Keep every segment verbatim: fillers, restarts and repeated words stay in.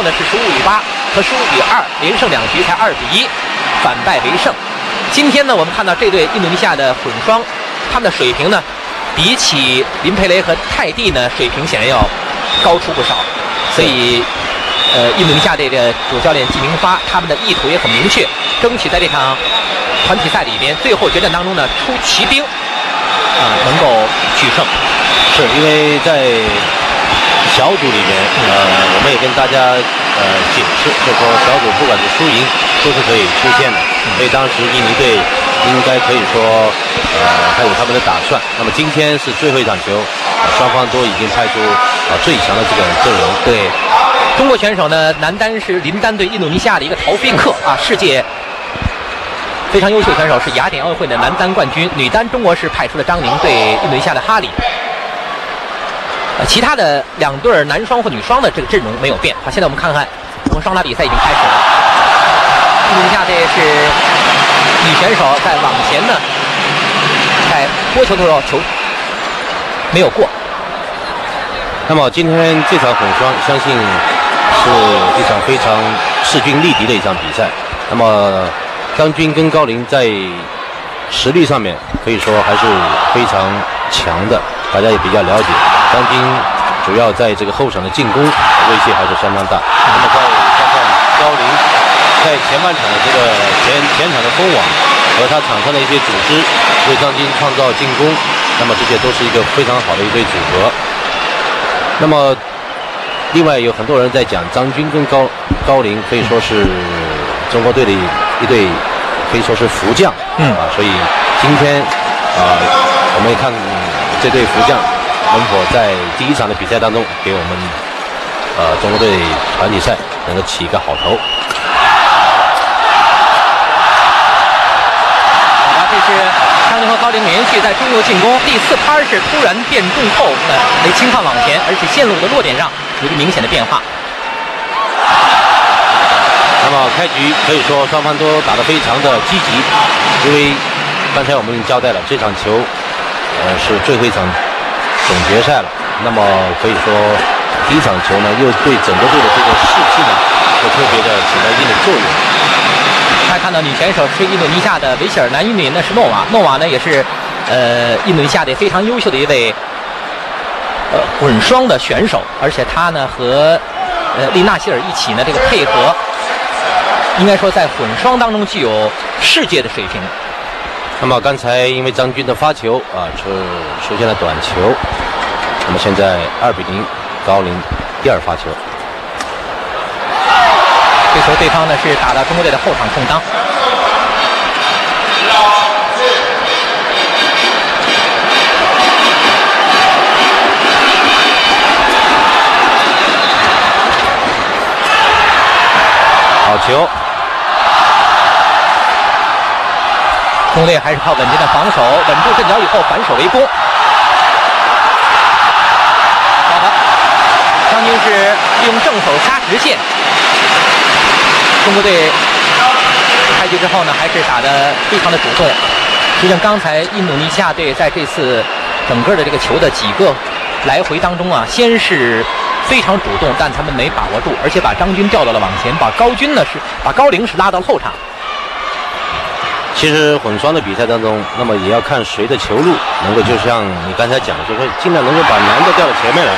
后呢是十五比八和十五比二，连胜两局才二比一，反败为胜。今天呢，我们看到这对印度尼西亚的混双，他们的水平呢，比起林培雷和泰蒂呢，水平显然要高出不少。所以，呃，印度尼西亚这个主教练季明发他们的意图也很明确，争取在这场团体赛里边最后决战当中呢出奇兵，啊、呃，能够取胜。是因为在小组里面，呃，我们也跟大家呃解释，就说小组不管是输赢都是可以出现的，所以当时印尼队应该可以说，呃，还有他们的打算。那么今天是最后一场球，呃、双方都已经派出啊、呃、最强的这个阵容。对，中国选手呢，男单是林丹对印度尼西亚的一个陶菲克啊，世界非常优秀选手，是雅典奥运会的男单冠军。女单中国是派出了张宁对印度尼西亚的哈里。其他的两对男双和女双的这个阵容没有变。好，现在我们看看我们双打比赛已经开始了。印度尼西亚这是女选手在网前呢，在拨球的时候球没有过。那么今天这场混双，相信是一场非常势均力敌的一场比赛。那么张军跟高林在实力上面可以说还是非常强的，大家也比较了解。张军主要在这个后场的进攻威胁还是相当大。那么再加上高林在前半场的这个前前场的封网和他场上的一些组织，为张军创造进攻，那么这些都是一个非常好的一对组合。那么另外有很多人在讲张军跟高高林可以说是中国队的一对，可以说是福将。嗯啊，所以今天啊、呃，我们也看这对福将。能否在第一场的比赛当中给我们呃中国队团体赛能够起一个好头？好吧，这是张宁和高林连续在中路进攻，第四拍是突然变重后，呃，没轻放网前，而且线路的落点上有一个明显的变化。那么开局可以说双方都打得非常的积极，因为刚才我们已经交代了，这场球呃是最后一场总决赛了，那么可以说第一场球呢，又对整个队的这个士气呢，又特别的起到一定的作用。大家看到女选手是印度尼西亚的维希尔，男运动员呢是诺瓦，诺瓦呢也是呃印度尼西亚的非常优秀的一位呃混双的选手，而且她呢和呃丽娜希尔一起呢这个配合，应该说在混双当中具有世界的水平。那么刚才因为张军的发球啊，出出现了短球。那么现在二比零，高林第二发球。这球对方呢是打到中国队的后场空当。好球！中队还是靠稳健的防守，稳住阵脚以后反手为攻。好的，张军是利用正手杀直线。中国队开局之后呢，还是打得非常的主动。就像刚才印度尼西亚队在这次整个的这个球的几个来回当中啊，先是非常主动，但他们没把握住，而且把张军调到了网前，把高军呢是把高龄是拉到后场。其实混双的比赛当中，那么也要看谁的球路能够，就像你刚才讲的，就是尽量能够把男的调到前面来，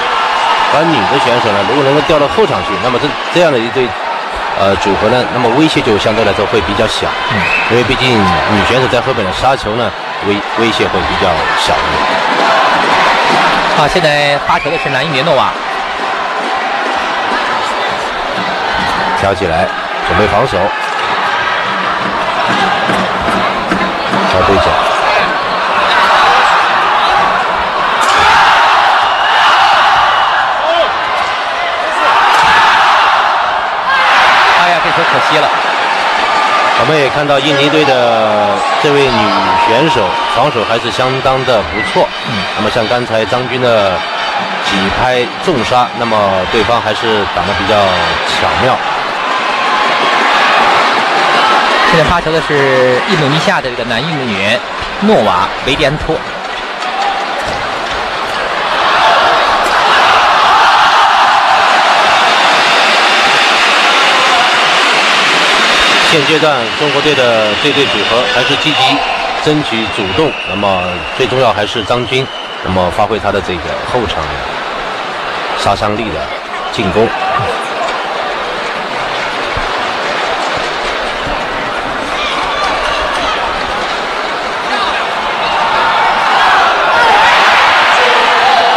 把女的选手呢，如果能够调到后场去，那么这这样的一对呃组合呢，那么威胁就相对来说会比较小，嗯，因为毕竟女选手在后面的杀球呢，威威胁会比较小。啊，现在发球的是男一年诺瓦，挑起来准备防守。小对角，哎呀，这球可惜了。我们也看到印尼队的这位女选手防守还是相当的不错。嗯，那么像刚才张军的几拍重杀，那么对方还是打得比较巧妙。现在发球的是印度尼西亚的这个男运动员诺瓦维迪安托。现阶段中国队的这对组合还是积极争取主动，那么最重要还是张军，那么发挥他的这个后场杀伤力的进攻。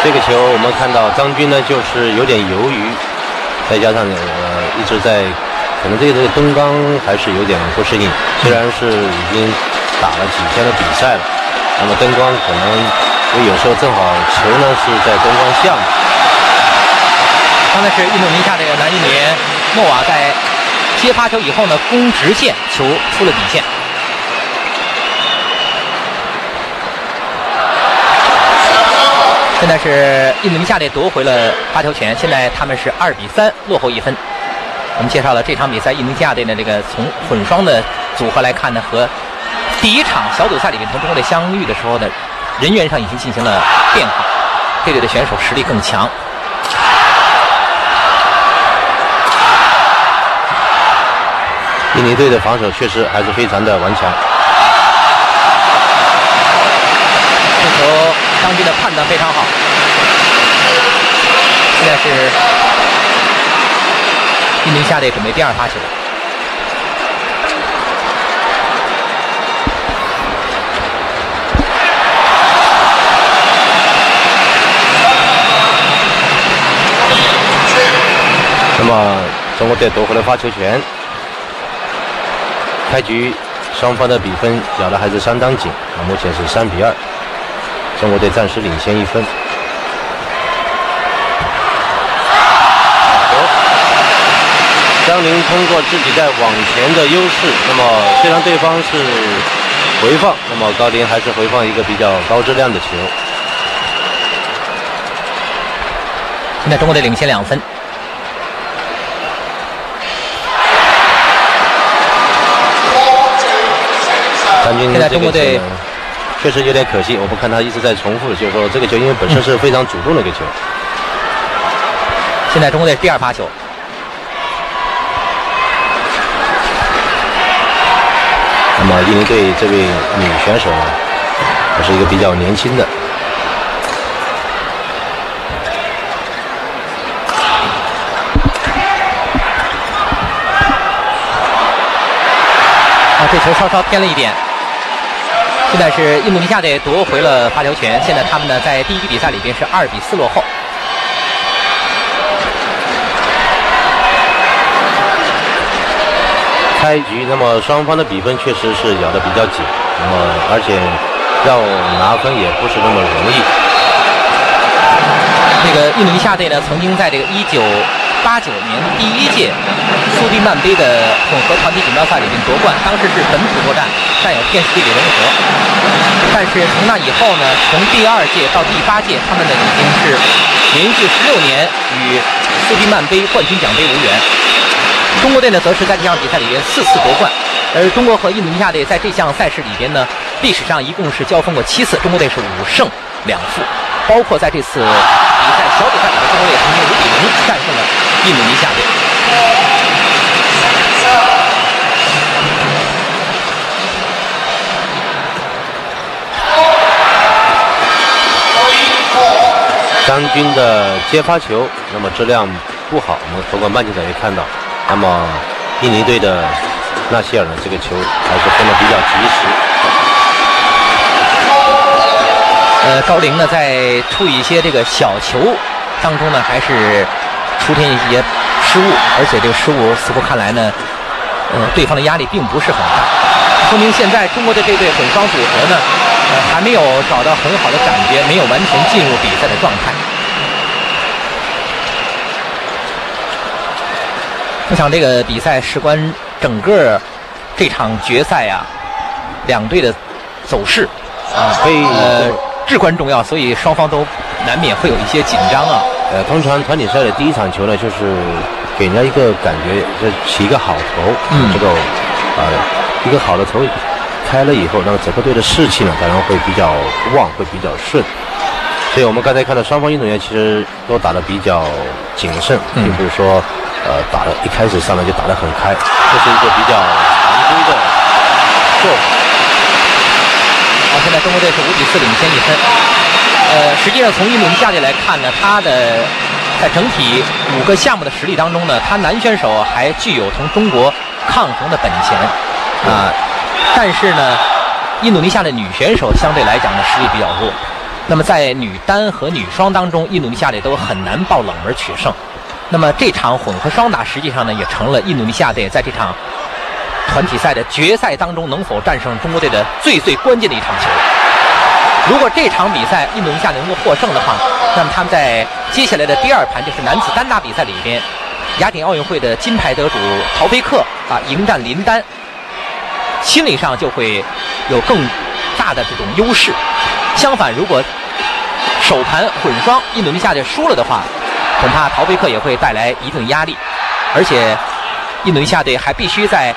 这个球我们看到张军呢，就是有点犹豫，再加上呃一直在，可能对这个东刚还是有点不适应。虽然是已经打了几天的比赛了，那么灯光可能有时候正好球呢是在灯光下面。刚才是印度尼西亚这个男运动员莫瓦在接发球以后呢，攻直线，球出了底线。 现在是印度尼西亚队夺回了发球权，现在他们是二比三落后一分。我们介绍了这场比赛，印度尼西亚队的这个从混双的组合来看呢，和第一场小组赛里面同中国队相遇的时候呢，人员上已经进行了变化，这队的选手实力更强。印尼队的防守确实还是非常的顽强。 张军的判断非常好，现在是印度尼西亚队准备第二发球。那么中国队夺回了发球权，开局双方的比分咬得还是相当紧，啊，目前是三比二。 中国队暂时领先一分。张琳通过自己在网前的优势，那么虽然对方是回放，那么高琳还是回放一个比较高质量的球。现在中国队领先两分。 现在中国队。 确实有点可惜，我们看他一直在重复，就是说这个球因为本身是非常主动的一个球。现在中国队第二发球，那么印尼队这位女选手呢，还是一个比较年轻的。啊，这球稍稍偏了一点。 现在是印度尼西亚队夺回了发球权，现在他们呢在第一比赛里边是二比四落后。开局那么双方的比分确实是咬得比较紧，那么而且要拿分也不是那么容易。这个印度尼西亚队呢曾经在这个一九八九年第一届苏迪曼杯的混合团体锦标赛里面夺冠，当时是本土作战。 占有天时地利人和，但是从那以后呢，从第二届到第八届，他们呢已经是连续十六年与苏迪曼杯冠军奖杯无缘。中国队呢，则是在这项比赛里边四次夺冠，而中国和印度尼西亚队在这项赛事里边呢，历史上一共是交锋过七次，中国队是五胜两负，包括在这次比赛小组赛里面，中国队曾经五比零战胜了印度尼西亚队。 张军的接发球，那么质量不好，我们通过慢镜头也看到。那么印尼队的纳希尔呢，这个球还是分得比较及时。呃，高龄呢在处理一些这个小球当中呢，还是出现一些失误，而且这个失误似乎看来呢，呃，对方的压力并不是很大，说明现在中国的这对混双组合呢。 呃，还没有找到很好的感觉，没有完全进入比赛的状态。我想这个比赛事关整个这场决赛啊，两队的走势啊，所以呃至关重要，所以双方都难免会有一些紧张啊。呃，通常团体赛的第一场球呢，就是给人家一个感觉，就起一个好头，嗯，这个呃一个好的头。 开了以后，那么整个队的士气呢，当然会比较旺，会比较顺。所以我们刚才看到双方运动员其实都打得比较谨慎，并不是说呃，打了一开始上来就打得很开，这是一个比较常规的做法。好、啊，现在中国队是五比四领先一分。呃，实际上从一轮下去来看呢，他的在整体五个项目的实力当中呢，他男选手还具有同中国抗衡的本钱啊、呃，但是呢，印度尼西亚的女选手相对来讲呢实力比较弱。 那么在女单和女双当中，印度尼西亚队都很难抱冷门取胜。那么这场混合双打实际上呢，也成了印度尼西亚队在这场团体赛的决赛当中能否战胜中国队的最最关键的一场球。如果这场比赛印度尼西亚能够获胜的话，那么他们在接下来的第二盘就是男子单打比赛里边，雅典奥运会的金牌得主陶菲克啊迎战林丹，心理上就会有更大的这种优势。 相反，如果首盘混双印度尼西亚队输了的话，恐怕陶菲克也会带来一定压力。而且，印度尼西亚队还必须在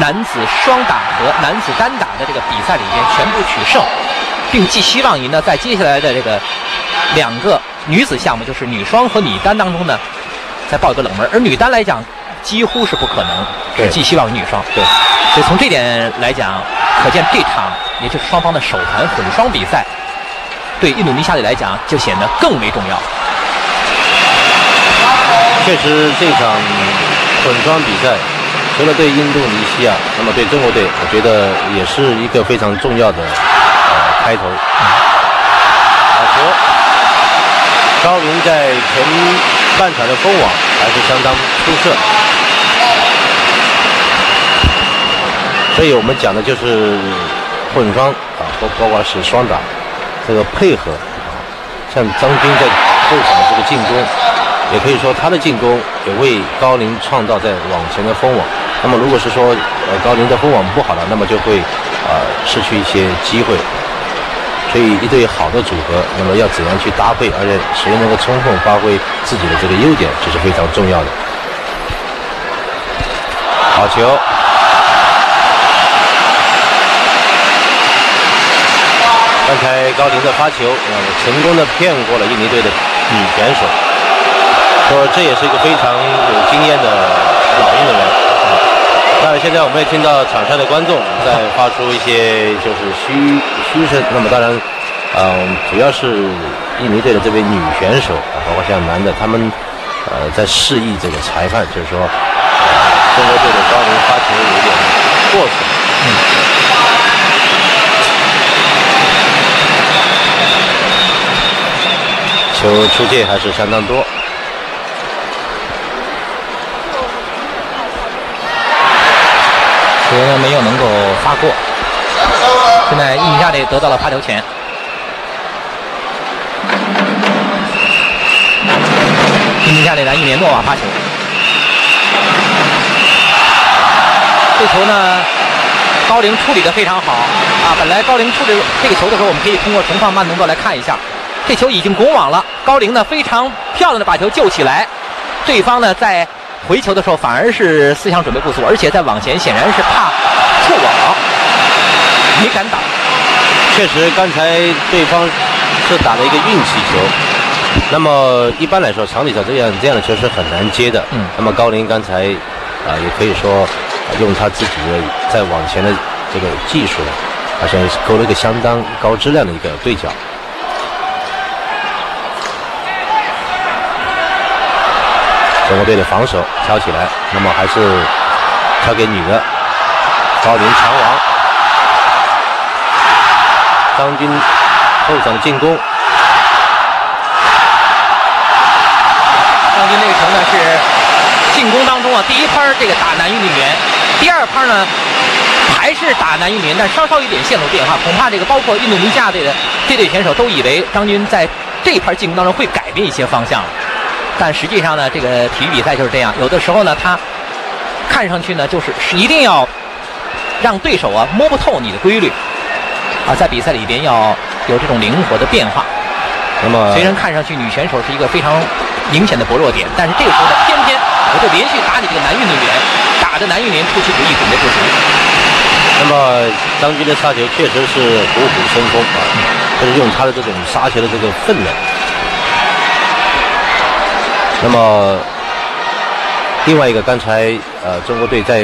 男子双打和男子单打的这个比赛里边全部取胜，并寄希望于呢，在接下来的这个两个女子项目，就是女双和女单当中呢，再抱一个冷门。而女单来讲，几乎是不可能，只寄希望于女双。对，所以从这点来讲，可见这场。 也就是双方的首盘混双比赛，对印度尼西亚队来讲就显得更为重要。确实，这场混双比赛除了对印度尼西亚，那么对中国队，我觉得也是一个非常重要的呃开头。小球，高明在前半场的封网还是相当出色。 所以我们讲的就是混双啊，包包括是双打，这个配合啊，像张军在后场的这个进攻，也可以说他的进攻也为高宁创造在网前的封网。那么如果是说呃高宁的封网不好了，那么就会啊、呃、失去一些机会。所以一对好的组合，那么要怎样去搭配，而且谁能够充分发挥自己的这个优点，这是非常重要的。好球！ 刚才高宁的发球，呃，成功的骗过了印尼队的女选手，说这也是一个非常有经验的老运动员。那现在我们也听到场上的观众在发出一些就是嘘嘘声。那么当然，呃，主要是印尼队的这位女选手，包括像男的，他们呃在示意这个裁判，就是说、呃、中国队的高宁发球有点过分。嗯 球出界还是相当多。球呢没有能够发过。现在印尼队得到了发球权。印尼队男一连诺瓦发球。这球呢，高龄处理的非常好啊！本来高龄处理这个球的时候，我们可以通过重放慢动作来看一下。 这球已经拱网了，高龄呢非常漂亮的把球救起来，对方呢在回球的时候反而是思想准备不足，而且在网前显然是怕触网，没敢打。确实，刚才对方是打了一个运气球，那么一般来说，场底下这样这样的球是很难接的。嗯。那么高龄刚才啊、呃，也可以说、呃、用他自己的在网前的这个技术，好像勾了一个相当高质量的一个对角。 中国队的防守挑起来，那么还是挑给女的高龄长网，张军后场进攻。张军这个球呢是进攻当中啊，第一拍这个打男运动员，第二拍呢还是打男运动员，但稍稍一点线路变化，恐怕这个包括印度尼西亚队的这队选手都以为张军在这一拍进攻当中会改变一些方向了。 但实际上呢，这个体育比赛就是这样，有的时候呢，它看上去呢，就是一定要让对手啊摸不透你的规律啊，在比赛里边要有这种灵活的变化。那么，虽然看上去女选手是一个非常明显的薄弱点，但是这个时候呢，偏偏我就连续打你这个男运动员，打的男运动员出其不意，准备不足。那么，张军的杀球确实是虎虎生风啊，就是用他的这种杀球的这个分量。 那么另外一个，刚才呃中国队在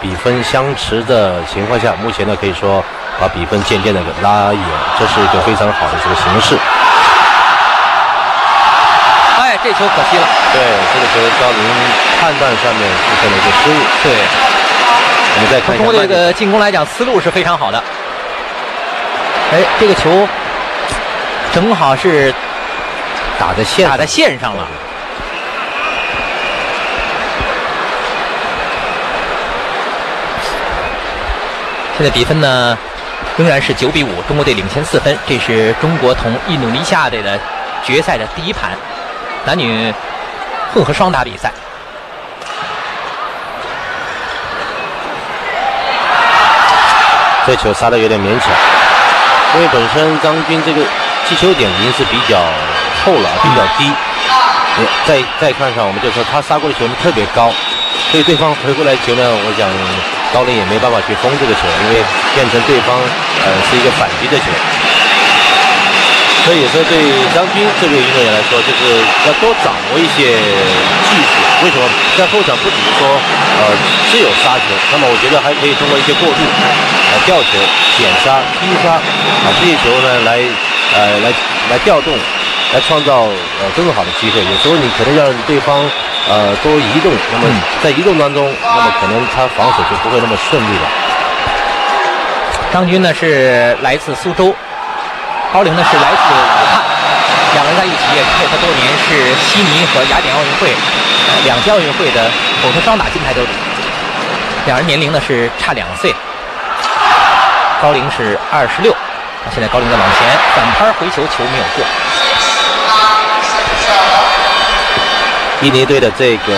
比分相持的情况下，目前呢可以说把比分渐渐的拉远，这是一个非常好的这个形势。哎，这球可惜了。对，这个球高林判断上面出现了一个失误。对，我们再看一下。中国队这个进攻来讲，思路是非常好的。哎，这个球正好是打在线打在线上了。 现在比分呢，仍然是九比五，中国队领先四分。这是中国同印度尼西亚队的决赛的第一盘，男女混合双打比赛。这球杀的有点勉强，因为本身张军这个击球点已经是比较厚了，比较低。嗯、再再看上，我们就说他杀过的球特别高，所以对方回过来球呢，我想。 高林也没办法去封这个球，因为变成对方呃是一个反击的球，所以说对张军这位运动员来说，就是要多掌握一些技术。为什么在后场不只是说呃只有杀球，那么我觉得还可以通过一些过渡、呃吊球、点杀、踢杀啊这些球呢来呃来来调动，来创造呃更好的机会。有时候你可能让对方。 呃，多移动，那么在移动当中，嗯、那么可能他防守就不会那么顺利了。张军呢是来自苏州，高龄呢是来自武汉，两人在一起也是配合多年，是悉尼和雅典奥运会、呃、两届奥运会的混合双打金牌得主。两人年龄呢是差两岁，高龄是二十六。现在高龄在往前反拍回球，球没有过。 印尼队的这个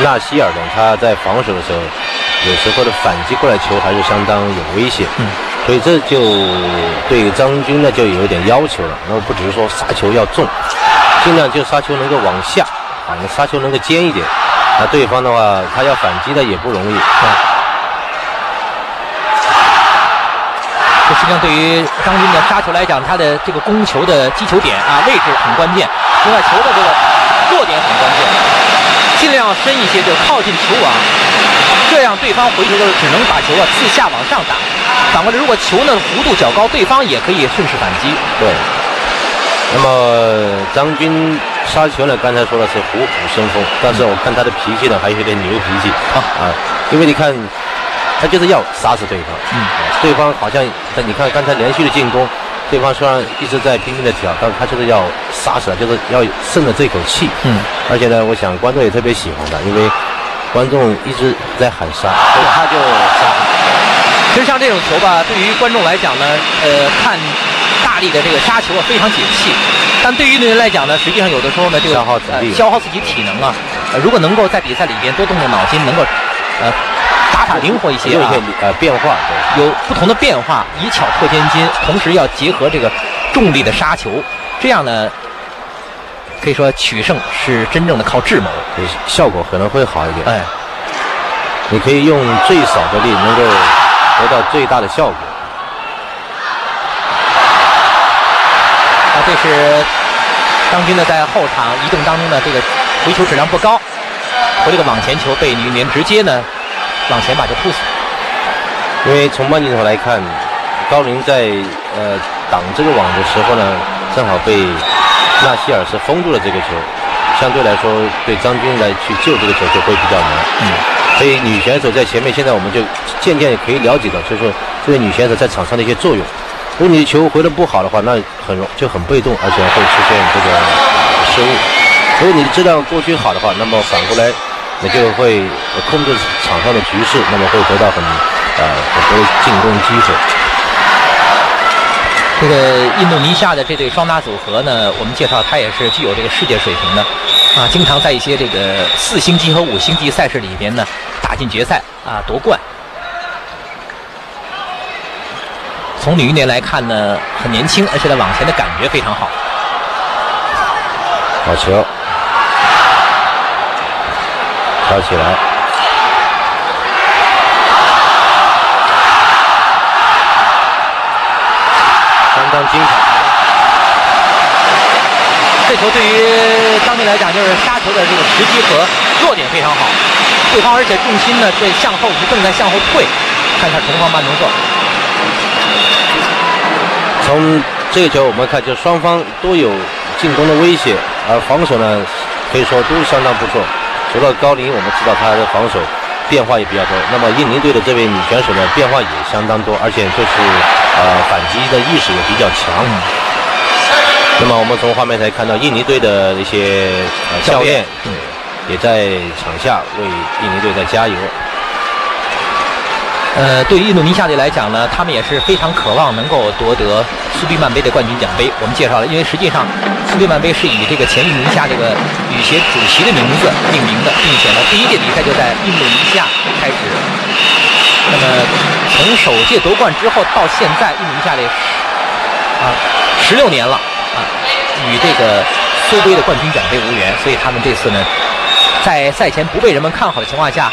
纳希尔呢，他在防守的时候，有时候的反击过来球还是相当有威胁，嗯、所以这就对张军呢就有点要求了。那么不只是说杀球要重，尽量就杀球能够往下，啊，杀球能够尖一点。那对方的话，他要反击的也不容易。嗯、这实际上对于张军的杀球来讲，他的这个攻球的击球点啊位置很关键，另外球的这个。 落点很关键，尽量深一些，就靠近球网，这样对方回球的时候只能把球啊自下往上打。反过来，如果球呢弧度较高，对方也可以顺势反击。对。那么张军杀球呢，刚才说的是虎虎生风，但是我看他的脾气呢还有点牛脾气啊啊，因为你看他就是要杀死对方，嗯、对方好像你看刚才连续的进攻。 对方虽然一直在拼命的挑，但是他就是要杀死他，就是要胜了这口气。嗯，而且呢，我想观众也特别喜欢他，因为观众一直在喊杀，所以他就杀。其实像这种球吧，对于观众来讲呢，呃，看大力的这个杀球啊，非常解气。但对于运动员来讲呢，实际上有的时候呢，这个消耗体力、呃，消耗自己体能啊。呃，如果能够在比赛里边多动动脑筋，能够呃。 打法灵活一些啊，呃，变化有不同的变化，以巧拓千金，同时要结合这个重力的杀球，这样呢，可以说取胜是真正的靠智谋，效果可能会好一点。哎，你可以用最少的力能够得到最大的效果。啊，这是张军呢在后场移动当中的这个回球质量不高，和这个网前球被女联直接呢。 往前把球扑死，因为从慢镜头来看，高林在呃挡这个网的时候呢，正好被纳希尔是封住了这个球，相对来说对张军来去救这个球就会比较难。嗯，所以女选手在前面，现在我们就渐渐可以了解到，就是说这个女选手在场上的一些作用。如果你球回的不好的话，那很容就很被动，而且会出现这个失误。如果你质量过去好的话，那么反过来。 那就会控制场上的局势，那么会得到很呃很多进攻机会。这个印度尼西亚的这对双打组合呢，我们介绍它也是具有这个世界水平的啊，经常在一些这个四星级和五星级赛事里边呢打进决赛啊夺冠。从女运动员来看呢，很年轻，而且呢往前的感觉非常好。好球！ 挑起来，相当精彩。这球对于张军来讲，就是杀球的这个时机和落点非常好，对方而且重心呢在向后，是正在向后退。看一下重方慢动作。从这个球我们看，就双方都有进攻的威胁，而防守呢可以说都相当不错。除了高林，我们知道他的防守变化也比较多。那么印尼队的这位女选手呢，变化也相当多，而且就是呃反击的意识也比较强。嗯 那么我们从画面才看到，印尼队的一些呃教练也在场下为印尼队在加油。呃，对于印度尼西亚队来讲呢，他们也是非常渴望能够夺得苏迪曼杯的冠军奖杯。我们介绍了，因为实际上苏迪曼杯是以这个前印度尼西亚这个羽协主席的名字命名的，并且呢，第一届比赛就在印度尼西亚开始。那么从首届夺冠之后到现在，印度尼西亚队啊十六年了。 啊，与这个苏杯的冠军奖杯无缘，所以他们这次呢，在赛前不被人们看好的情况下，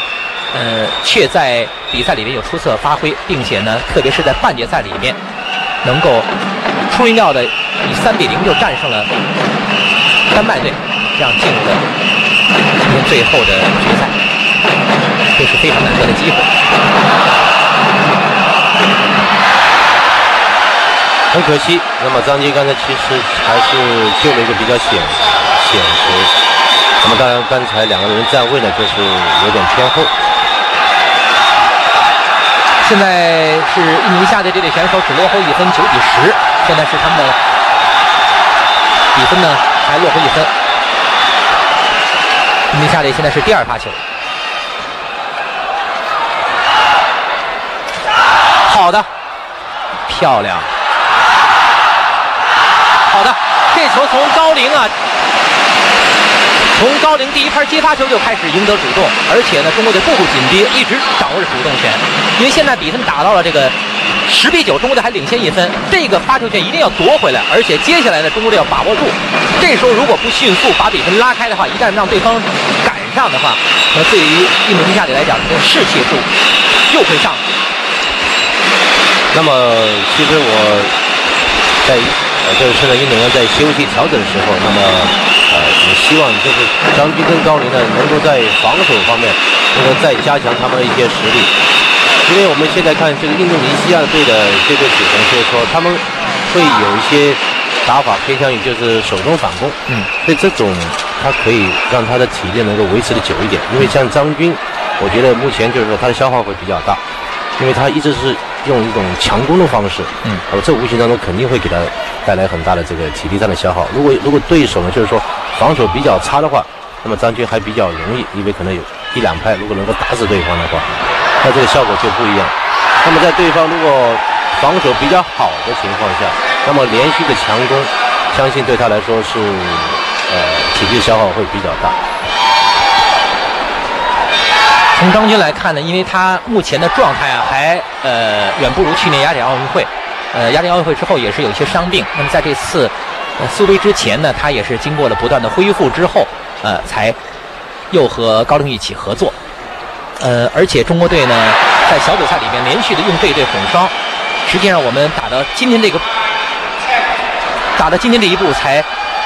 呃，却在比赛里面有出色发挥，并且呢，特别是在半决赛里面，能够出人意料的以三比零就战胜了丹麦队，这样进入了今天最后的决赛，这是非常难得的机会。 很可惜，那么张杰刚才其实还是救了一个比较险险球。那么当然，刚才两个人站位呢，就是有点偏后。现在是印尼下的这对选手只落后一分，九比十。现在是他们的比分呢还落后一分。印尼下队现在是第二发球。 好的，漂亮。 好的，这球从高龄啊，从高龄第一拍接发球就开始赢得主动，而且呢，中国队步步紧逼，一直掌握着主动权。因为现在比分打到了这个十比九，中国队还领先一分，这个发球权一定要夺回来，而且接下来呢，中国队要把握住。这时候如果不迅速把比分拉开的话，一旦让对方赶上的话，那对于印度尼西亚队来讲，这士气就又会上。那么，其实我在。 呃，这是呢，运动员在休息调整的时候，那么，呃，也希望就是张军跟高林呢，能够在防守方面能够再加强他们的一些实力，因为我们现在看这个印度尼西亚队的这个组成，就是说他们会有一些打法偏向于就是手动反攻，嗯，所以这种他可以让他的体力能够维持的久一点，因为像张军，我觉得目前就是说他的消耗会比较大，因为他一直是。 用一种强攻的方式，嗯，那么这无形当中肯定会给他带来很大的这个体力上的消耗。如果如果对手呢，就是说防守比较差的话，那么张军还比较容易，因为可能有一两拍，如果能够打死对方的话，那这个效果就不一样。那么在对方如果防守比较好的情况下，那么连续的强攻，相信对他来说是呃体力消耗会比较大。 从张军来看呢，因为他目前的状态啊，还呃远不如去年雅典奥运会。呃，雅典奥运会之后也是有一些伤病。那么在这次、呃、苏杯之前呢，他也是经过了不断的恢复之后，呃，才又和高龄一起合作。呃，而且中国队呢，在小组赛里面连续的用这对混双，实际上我们打到今天这个，打到今天这一步才。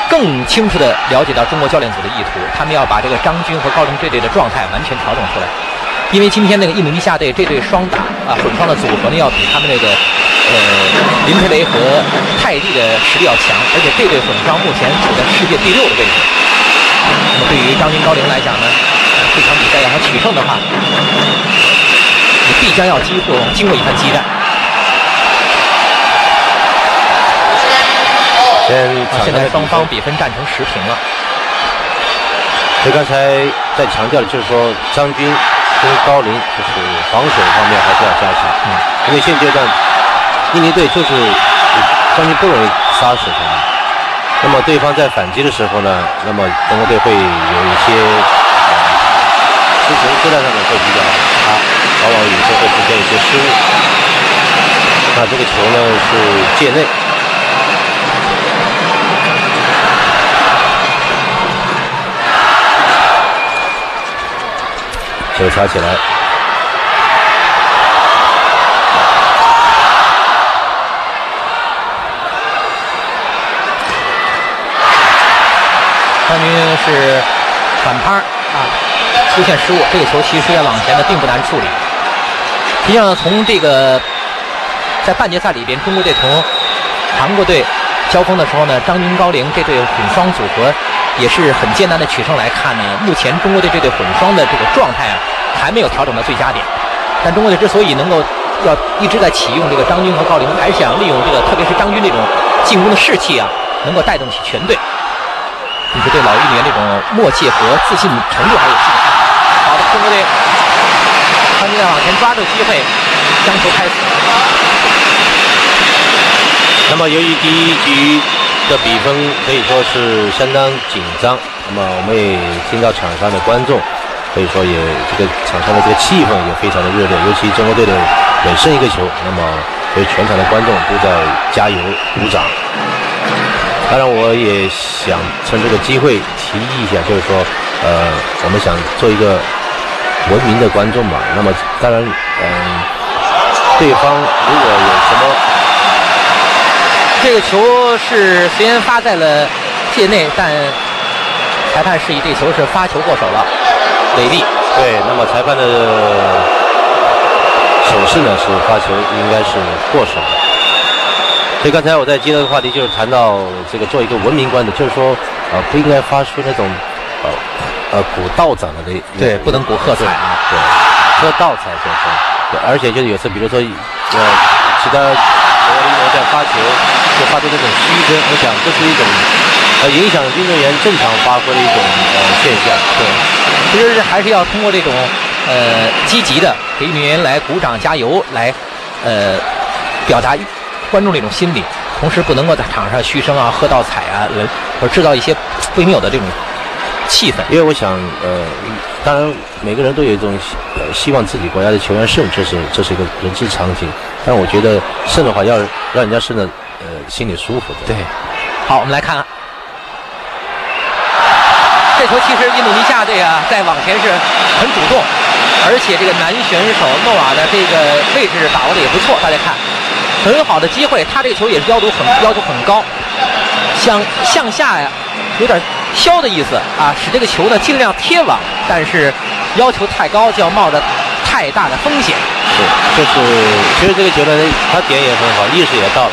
更清楚地了解到中国教练组的意图，他们要把这个张军和高龄这队的状态完全调整出来，因为今天那个印度尼西亚队这对双打啊混双的组合呢，要比他们那个呃林培雷和泰蒂的实力要强，而且这对混双目前处在世界第六的位置。那么对于张军、高龄来讲呢，这场比赛要想取胜的话，也必将要经过经过一番激战。 现在双方比分战成十平了。所以刚才在强调的就是说，张军跟高龄就是防守方面还是要加强，嗯、因为现阶段印尼队就是张军不容易杀死他们。那么对方在反击的时候呢，那么中国队会有一些出球质量上面会比较差，往往有时候会出现一些失误。那这个球呢是界内。 球挑起来，张军是反拍啊。出现失误，这个球其实要朗前的并不难处理。实际上，从这个在半决赛里边，中国队同韩国队交锋的时候呢，张军高凌这对混双组合也是很艰难的取胜来看呢，目前中国队这对混双的这个状态啊，还没有调整到最佳点。但中国队之所以能够要一直在启用这个张军和高凌，还是想利用这个，特别是张军这种进攻的士气啊，能够带动起全队。 你说对老运动员这种默契和自信程度还有信心。好的，中国队，张军往前抓住机会，将球拍死。那么由于第一局的比分可以说是相当紧张，那么我们也听到场上的观众，可以说也这个场上的这个气氛也非常的热烈，尤其中国队的每胜一个球，那么所以全场的观众都在加油鼓掌。 当然，我也想趁这个机会提议一下，就是说，呃，我们想做一个文明的观众吧。那么，当然，嗯、呃，对方如果有什么，这个球是虽然发在了界内，但裁判示意这球是发球过手了，违例。对，那么裁判的手势呢是发球应该是过手的。 所以刚才我在接到的话题就是谈到这个做一个文明观的，就是说，呃，不应该发出那种，呃，呃，鼓倒掌的那对，不能鼓喝彩啊，对，喝倒彩就是，对，而且就是有时比如说，呃，其他国家运动员在发球就发出那种嘘声，我想这是一种，呃，影响运动员正常发挥的一种呃现象，对，其实还是要通过这种，呃，积极的给运动员来鼓掌加油，来，呃，表达。 观众这种心理，同时不能够在场上嘘声啊、喝倒彩啊，而制造一些不应有的这种气氛。因为我想，呃，当然每个人都有一种呃希望自己国家的球员胜，这是这是一个人之常情。但我觉得胜的话，要让人家胜的呃心里舒服的。对。好，我们来看，这球其实印度尼西亚队啊在往前是很主动，而且这个男选手诺瓦的这个位置把握的也不错，大家看。 很好的机会，他这个球也是要求很要求很高，向向下呀，有点削的意思啊，使这个球呢尽量贴网，但是要求太高就要冒着太大的风险。对，就是其实这个球呢，他点也很好，意识也到了。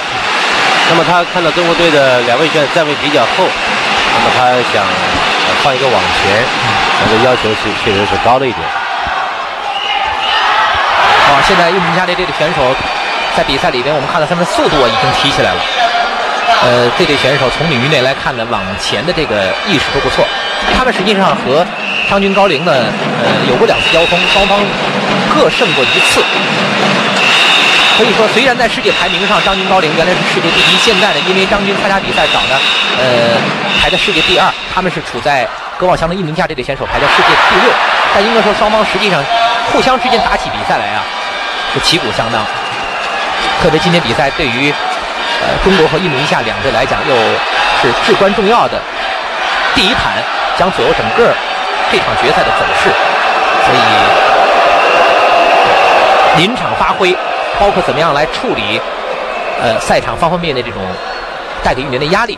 那么他看到中国队的两位选手站位比较后，那么他想放一个网前，那个要求是确实是高了一点。哇，现在印度尼西亚队这个选手。 在比赛里边，我们看到他们速度已经提起来了。呃，这对选手从领域内来看呢，往前的这个意识都不错。他们实际上和张军、高凌呢，呃，有过两次交锋，双方各胜过一次。可以说，虽然在世界排名上，张军、高凌原来是世界第一，现在呢，因为张军参加比赛早呢，呃，排在世界第二，他们是处在格瓦乡的印度尼西亚这对选手排在世界第六。但应该说，双方实际上互相之间打起比赛来啊，是旗鼓相当。 特别今天比赛对于呃中国和印度尼西亚两队来讲，又是至关重要的第一盘，将左右整个这场决赛的走势。所以临场发挥，包括怎么样来处理呃赛场方方面面的这种带给运动员的压力，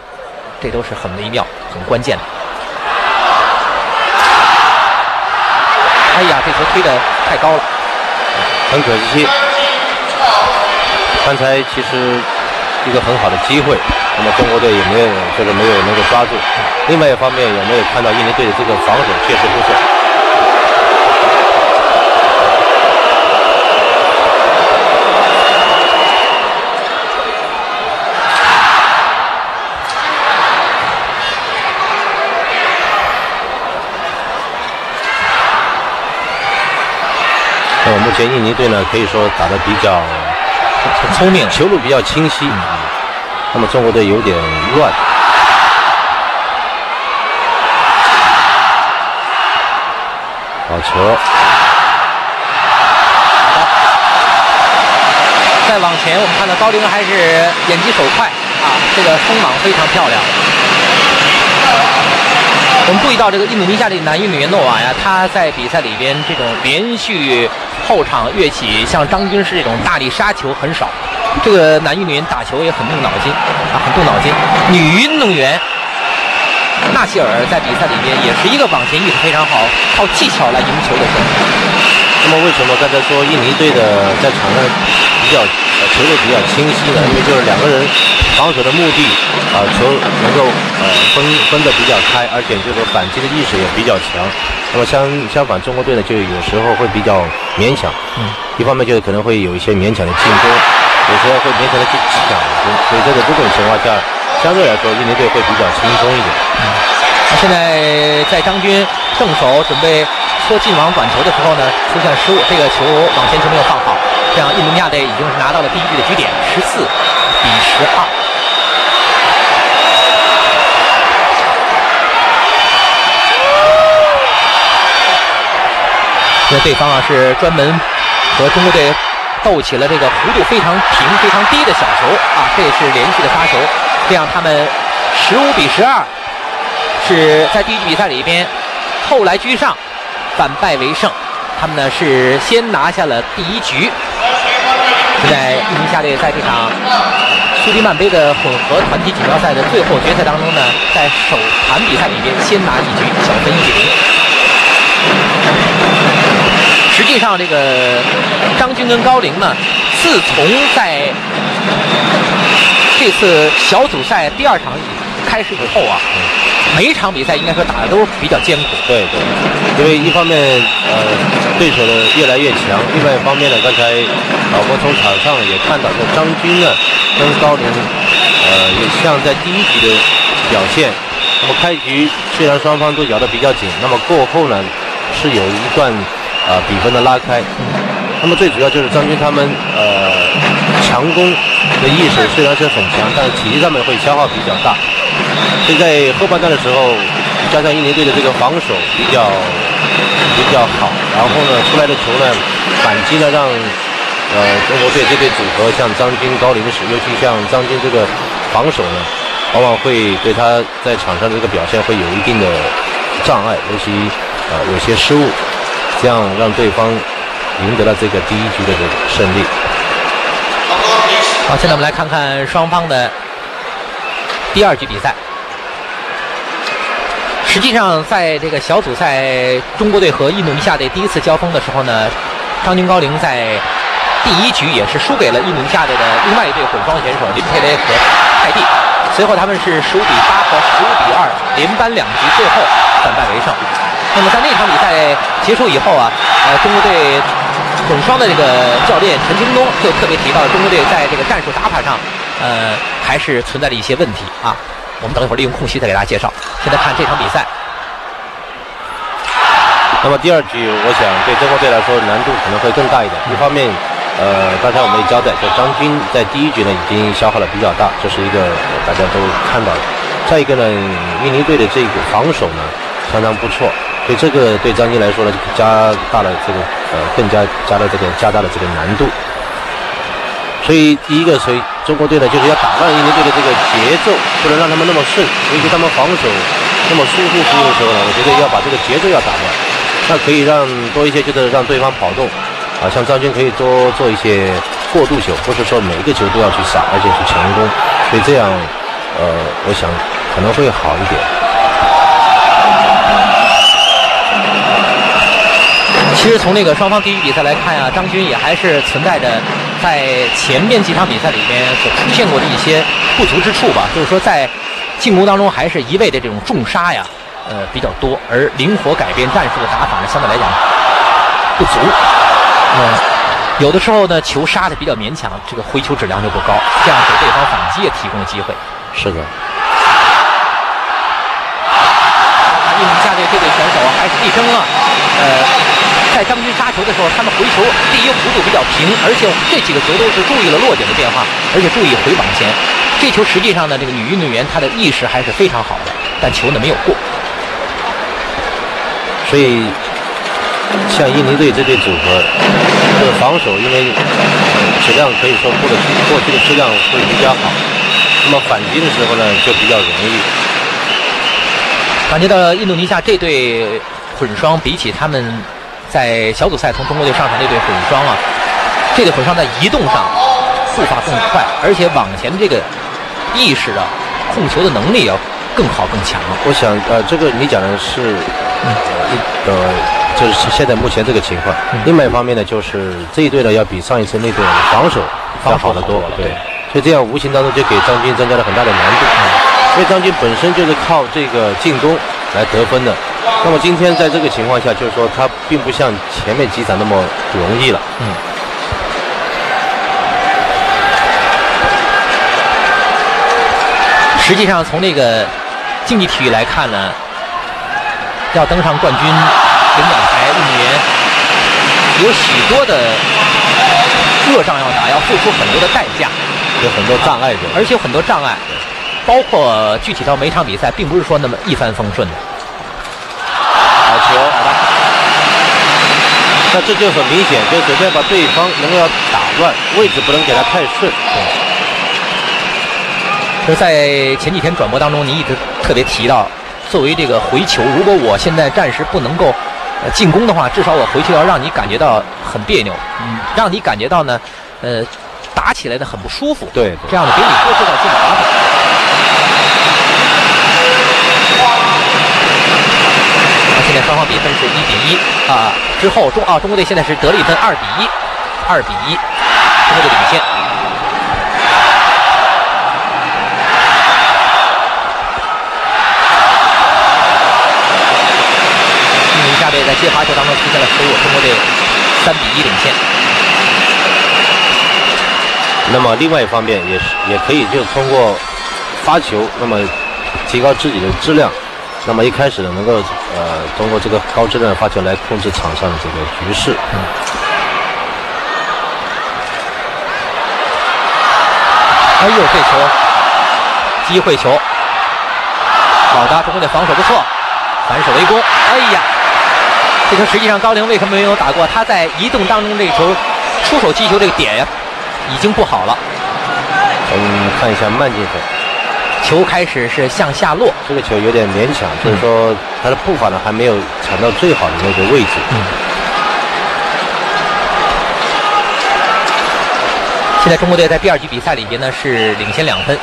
这都是很微妙、很关键的。哎呀，这球推得太高了，很可惜。 刚才其实一个很好的机会，那么中国队也没有就是没有能够抓住。另外一方面，也没有看到印尼队的这个防守确实不错。那么目前印尼队呢，可以说打得比较。 很聪明，球路比较清晰。嗯、那么中国队有点乱。好球！再往前，我们看到高凌还是眼疾手快啊，这个封网非常漂亮。我们注意到这个印度尼西亚的男运动员诺瓦呀，他在比赛里边这种连续。 后场跃起，像张军是这种大力杀球很少。这个男运动员打球也很动脑筋啊，很动脑筋。女运动员纳希尔在比赛里面也是一个网前运非常好，靠技巧来赢球的球员。那么为什么刚才说印尼队的在场上比较呃球路比较清晰呢？因为就是两个人防守的目的啊、呃，球能够呃分分得比较开，而且这个反击的意识也比较强。那么相相反，中国队呢就有时候会比较勉强，嗯，一方面就是可能会有一些勉强的进攻，有时候会勉强的去抢攻，所以在这种情况下。 相对来说，印尼队会比较轻松一点。嗯，那现在在张军正手准备搓进网短球的时候呢，出现失误，这个球往前球没有放好，这样印度尼亚队已经是拿到了第一局的局点，十四比十二。因为对方啊是专门和中国队斗起了这个弧度非常平、非常低的小球啊，这也是连续的发球。 这样，他们十五比十二是在第一局比赛里边后来居上，反败为胜。他们呢是先拿下了第一局。现在印尼下队在这场苏迪曼杯的混合团体锦标赛的最后决赛当中呢，在首盘比赛里边先拿一局，小分一比零。实际上，这个张军跟高龄呢，自从在 这次小组赛第二场开始以后啊，每一场比赛应该说打的都比较艰苦。对对，因为一方面呃对手呢越来越强，另外一方面呢，刚才老郭从场上也看到，这张军呢跟高龄呃也像在第一局的表现。那么开局虽然双方都咬得比较紧，那么过后呢是有一段啊、呃、比分的拉开。那么最主要就是张军他们呃强攻 的意识虽然是很强，但是体力上面会消耗比较大，所以在后半段的时候，加上印尼队的这个防守比较比较好，然后呢出来的球呢反击呢让呃中国队这对组合像张军、高龄时，尤其像张军这个防守呢，往往会对他在场上的这个表现会有一定的障碍，尤其呃有些失误，这样让对方赢得了这个第一局的这个胜利。 好，现在我们来看看双方的第二局比赛。实际上，在这个小组赛中国队和印度尼西亚队第一次交锋的时候呢，张军高龄在第一局也是输给了印度尼西亚队的另外一对混双选手林佩雷和泰蒂。随后他们是十五比八和十五比二连扳两局，最后反败为胜。那么在那场比赛结束以后啊，呃，中国队 混双的这个教练陈清东就特别提到，中国队在这个战术打法上，呃，还是存在了一些问题啊。我们等一会儿利用空隙再给大家介绍。现在看这场比赛。那么第二局，我想对中国队来说难度可能会更大一点。一方面，呃，刚才我们也交代，就张军在第一局呢已经消耗了比较大，这是一个大家都看到的。再一个呢，印尼队的这个防守呢相当不错。 对这个对张军来说呢，加大了这个呃，更加加了这个加大了这个难度。所以第一个，所以中国队呢就是要打乱印尼队的这个节奏，不能让他们那么顺，尤其他们防守那么舒服服的时候呢，我觉得要把这个节奏要打乱。那可以让多一些，就是让对方跑动啊，像张军可以多做一些过渡球，不是说每一个球都要去杀，而且去强攻。所以这样，呃，我想可能会好一点。 其实从那个双方第一局比赛来看啊，张军也还是存在着在前面几场比赛里面所出现过的一些不足之处吧，就是说在进攻当中还是一味的这种重杀呀，呃比较多，而灵活改变战术的打法呢相对来讲不足，嗯，有的时候呢球杀的比较勉强，这个回球质量就不高，这样给对方反击也提供了机会。是的。 印尼下队这对选手还是力争啊，呃，在张军杀球的时候，他们回球第一弧度比较平，而且这几个球都是注意了落点的变化，而且注意回网前。这球实际上呢，这个女运动员她的意识还是非常好的，但球呢没有过。所以，像印尼队这对组合，这个防守因为质量可以说过的过去的质量会比较好，那么反击的时候呢就比较容易。 感觉到印度尼西亚这对混双比起他们在小组赛同中国队上场那对混双啊，这对混双在移动上步伐更快，而且往前这个意识啊、控球的能力啊更好更强了。我想，呃，这个你讲的是，嗯、呃，就是现在目前这个情况。嗯、另外一方面呢，就是这一队呢要比上一次那队防守要好得多，对。对所以这样无形当中就给张军增加了很大的难度，嗯、因为张军本身就是靠这个进攻来得分的。那么今天在这个情况下，就是说他并不像前面几场那么容易了。嗯。实际上，从这个竞技体育来看呢，要登上冠军领奖台一年，有许多的恶仗要打，要付出很多的代价。有很多障碍的，而且有很多障碍，包括具体到每场比赛，并不是说那么一帆风顺的。好球，好吧。那这就很明显，就首先把对方能够要打乱，位置不能给他太顺。对。就在前几天转播当中，你一直特别提到，作为这个回球，如果我现在暂时不能够呃进攻的话，至少我回球要让你感觉到很别扭，嗯，让你感觉到呢，呃。打起来的很不舒服， 对, 对，这样的给你多制造一些麻烦。那现在双方比分是一比一啊，之后中啊中国队现在是得了一分，二比一，二比一，中国队领先。印尼下队在接发球当中出现了失误，中国队三比一领先。那么另外一方面也是也可以就通过发球，那么提高自己的质量，那么一开始呢能够呃通过这个高质量的发球来控制场上的这个局势。嗯、哎呦，这球机会球，好的，中国队防守不错，反手围攻。哎呀，这球实际上高龄为什么没有打过？他在移动当中这球出手击球这个点呀。已经不好了。嗯，看一下慢镜头，球开始是向下落，这个球有点勉强，就是说他的步伐呢还没有抢到最好的那个位置。嗯。现在中国队在第二局比赛里边呢是领先两分，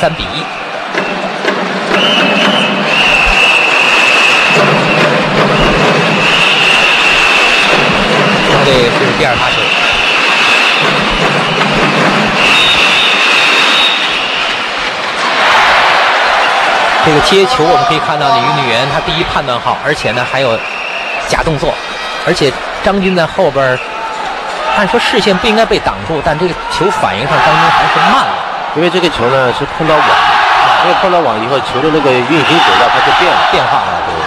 三比一。中国队是第二发球。这个接球，我们可以看到李云女员她第一判断好，而且呢还有假动作，而且张军在后边，按说视线不应该被挡住，但这个球反应上张军还是慢了，因为这个球呢是碰到网，因为碰到网以后球的那个运行轨道它就变了变化了，对。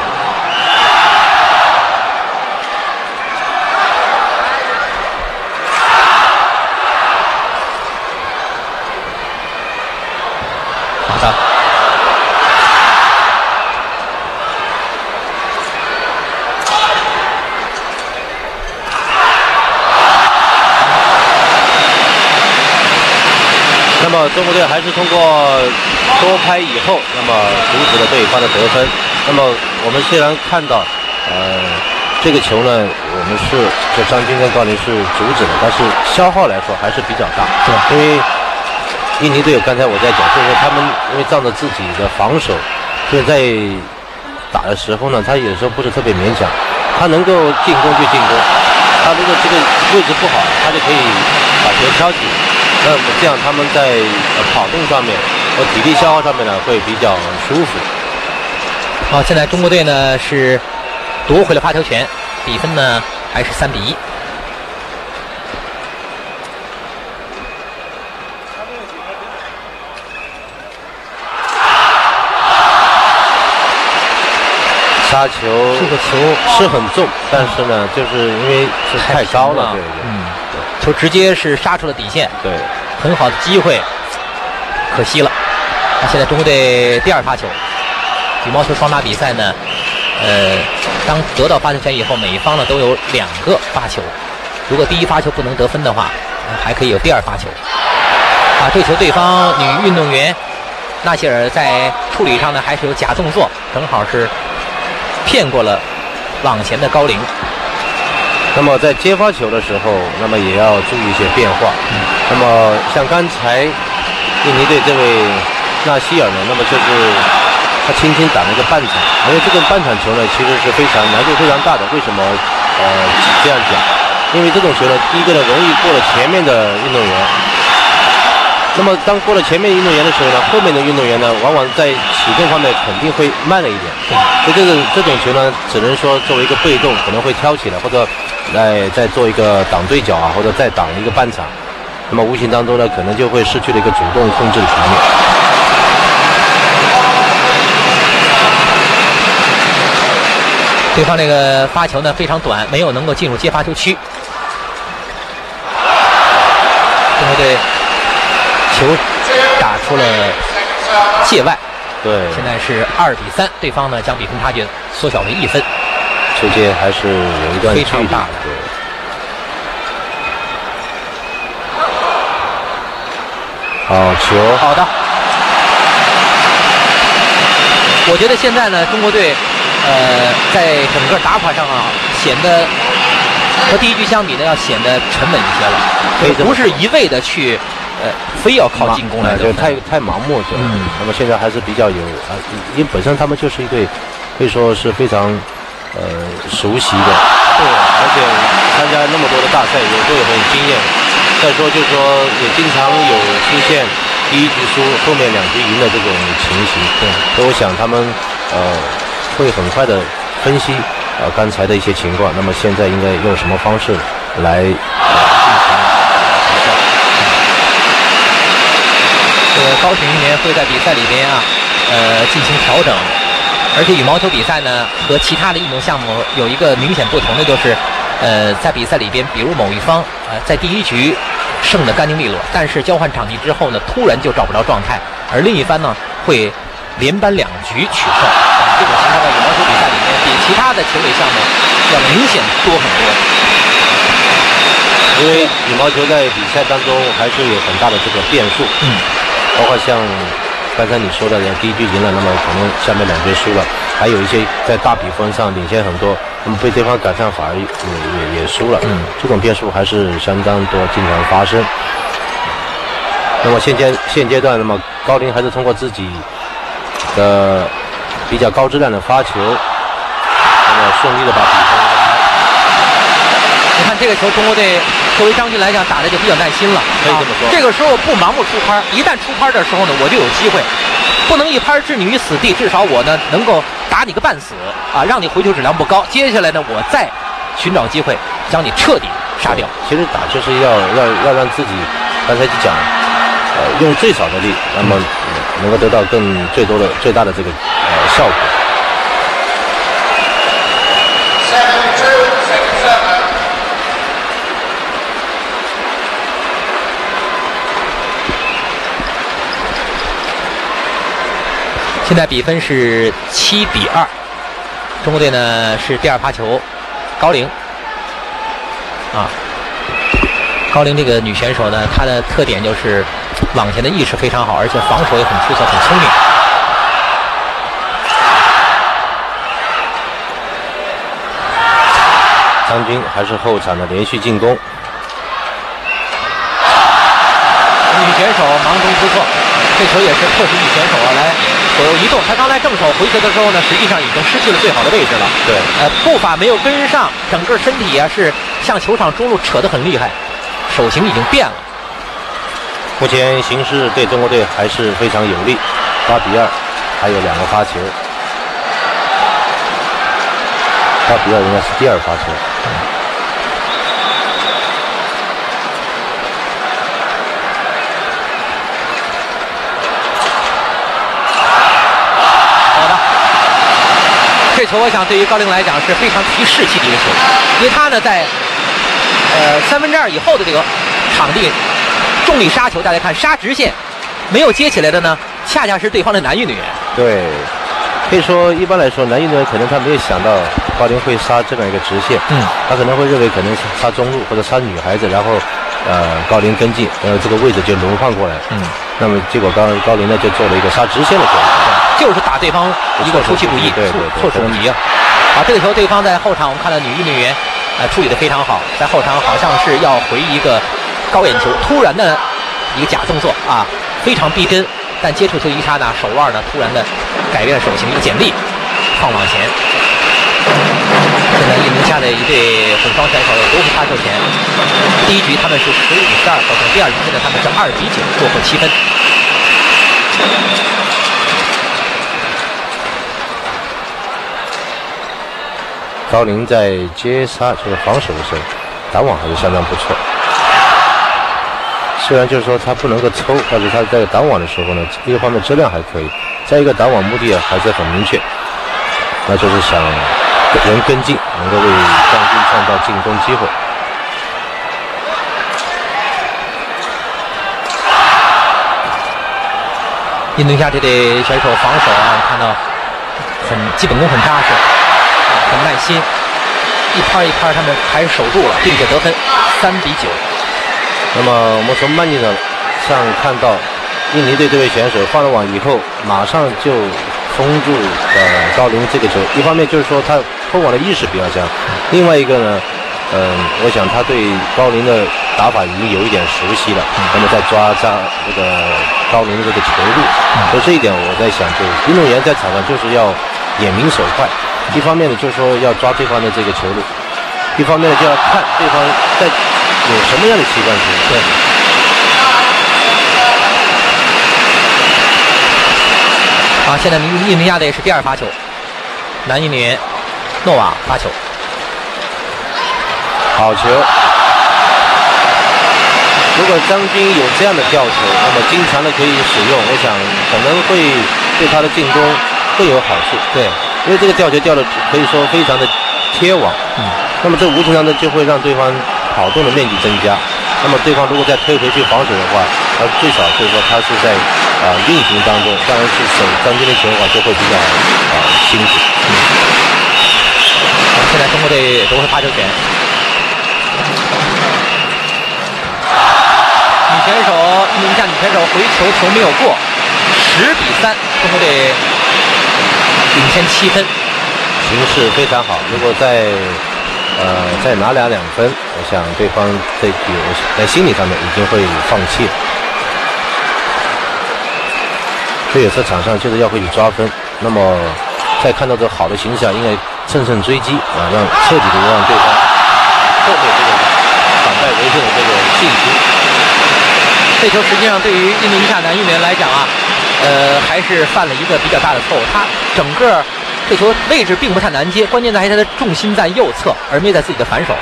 中国队还是通过多拍以后，那么阻止了对方的得分。那么我们虽然看到，呃，这个球呢，我们是这张军跟高林是阻止了，但是消耗来说还是比较大。对，因为印尼队刚才我在讲，就是他们因为仗着自己的防守，所以在打的时候呢，他有时候不是特别勉强，他能够进攻就进攻，他如果这个位置不好，他就可以把球挑起。那么这样他们在跑动上面和体力消耗上面呢会比较舒服。好，现在中国队呢是夺回了发球权，比分呢还是三比一。杀球，这个球是很重，但是呢，就是因为是太高了，对对。嗯，球直接是杀出了底线，对，很好的机会，可惜了。那现在中国队第二发球，羽毛球双打比赛呢，呃，当得到发球权以后，每一方呢都有两个发球，如果第一发球不能得分的话，还可以有第二发球。啊，这球对方女运动员纳希尔在处理上呢还是有假动作，正好是骗过了网前的高龄。那么在接发球的时候，那么也要注意一些变化。嗯、那么像刚才印尼队这位纳希尔呢，那么就是他轻轻打了一个半铲，而且这个半铲球呢，其实是非常难度非常大的。为什么呃这样讲？因为这种球呢，第一个呢容易过了前面的运动员，那么当过了前面运动员的时候呢，后面的运动员呢，往往在启动方面肯定会慢了一点。所以这种这种球呢，只能说作为一个被动，可能会挑起来，或者来再做一个挡对角啊，或者再挡一个半场。那么无形当中呢，可能就会失去了一个主动控制的层面。 对方这个发球呢非常短，没有能够进入接发球区。最后这球打出了界外。对，现在是二比三，对方呢将比分差距缩小为一分。球界还是有一段非常大的。对 好球！好的。我觉得现在呢，中国队，呃，在整个打法上啊，显得和第一局相比呢，要显得沉稳一些了，对，不是一味的去，呃，非要靠进攻来的，太太盲目了。嗯。那么现在还是比较有啊，因为本身他们就是一队，可以说是非常呃熟悉的，对，而且参加那么多的大赛，也都有很有经验。 再说，就是说，也经常有出现第一局输，后面两局赢的这种情形。对，所以我想他们呃会很快的分析呃刚才的一些情况，那么现在应该用什么方式来进行比赛？这个高群云会在比赛里边啊，呃进行调整。而且羽毛球比赛呢，和其他的运动项目有一个明显不同的就是。 呃，在比赛里边，比如某一方，呃，在第一局胜得干净利落，但是交换场地之后呢，突然就找不着状态，而另一方呢会连扳两局取胜。呃、这种情况在羽毛球比赛里面比其他的球类项目要明显多很多。因为羽毛球在比赛当中还是有很大的这个变数，嗯，包括像刚才你说的，第一局赢了，那么可能下面两局输了，还有一些在大比分上领先很多。 那么被对方赶上，反而也也也输了。嗯，这种变数还是相当多，经常发生。那么现阶现阶段，那么高龄还是通过自己的比较高质量的发球，那么顺利的把比分拉开。你看这个球，中国队作为张军来讲，打的就比较耐心了。可以这么说。这个时候不盲目出拍，一旦出拍的时候呢，我就有机会。 不能一拍置你于死地，至少我呢能够打你个半死啊，让你回球质量不高。接下来呢，我再寻找机会将你彻底杀掉。其实打就是要要要让自己，刚才就讲，呃，用最少的力，那么、嗯、能够得到更最多的最大的这个呃效果。现在比分是七比二，中国队呢是第二发球，高龄啊，高龄这个女选手呢，她的特点就是往前的意识非常好，而且防守也很出色，很聪明。张军还是后场的连续进攻，女选手忙中出错，这球也是迫使女选手啊来。 左右移动，他刚才正手回球的时候呢，实际上已经失去了最好的位置了。对，呃，步伐没有跟上，整个身体啊是向球场中路扯得很厉害，手型已经变了。目前形势对中国队还是非常有利，八比二，还有两个发球。八比二应该是第二发球。嗯 这球，我想对于高龄来讲是非常提士气的一个球，因为他呢在呃三分之二以后的这个场地重力杀球，大家看杀直线没有接起来的呢，恰恰是对方的男运动员。对，可以说一般来说，男运动员可能他没有想到高龄会杀这么一个直线，嗯，他可能会认为可能杀中路或者杀女孩子，然后呃高龄跟进，然后这个位置就轮换过来，嗯，那么结果高高龄呢就做了一个杀直线的动作。 就是打对方一个出其不意，措手不及啊！啊，这个球对方在后场，我们看到女运动员呃处理的非常好，在后场好像是要回一个高远球，突然的一个假动作啊，非常逼真，但接触球一刹那，手腕呢突然的改变了手型，一剪力放往前。现在印尼下的一对混双选手都是发球权。第一局他们是十五比十二获胜，第二局现在他们是二比九落后七分。 高林在接杀这个防守的时候，打网还是相当不错。虽然就是说他不能够抽，但是他在打网的时候呢，一个方面质量还可以，再一个打网目的还是很明确，那就是想人跟进，能够为张军创造进攻机会。印度尼西亚这对选手防守啊，看到很基本功很扎实。 很耐心，一拍一拍，他们还是守住了，并且得分三比九。那么我们从慢镜上看到，印尼队这位选手放了网以后，马上就封住呃高林这个球。一方面就是说他封网的意识比较强，另外一个呢，嗯、呃，我想他对高林的打法已经有一点熟悉了，嗯、那么再抓抓这个高林的这个球路，所以、嗯、这一点我在想，就是运动员在场上就是要眼明手快。 一方面呢，就是说要抓对方的这个球路；一方面呢，就要看对方在有什么样的习惯性。对。啊，现在印尼亚队是第二发球，男运动员诺瓦发球，好球！如果张军有这样的吊球，那么经常的可以使用，我想可能会对他的进攻会有好处。对。 因为这个吊球吊的可以说非常的贴网，嗯，那么这无形当中就会让对方跑动的面积增加，那么对方如果再推回去防守的话，呃，最少就是说他是在啊、呃、运行当中，当然是守张军的球的话就会比较啊、呃、辛苦。嗯，现在中国队都是发球权，女选手，印尼女选手回球球没有过，十比三，中国队。 领先七分，形势非常好。如果再呃再拿两两分，我想对方这局在心理上面已经会放弃了。这也是场上就是要会去抓分。那么在看到这好的形象，应该乘胜追击啊，让彻底的让对方后面这个反败为胜的这个信心。这球实际上对于印度尼西亚男运动员来讲啊。 呃，还是犯了一个比较大的错误。他整个这球位置并不太难接，关键在于他的重心在右侧，而没在自己的反手。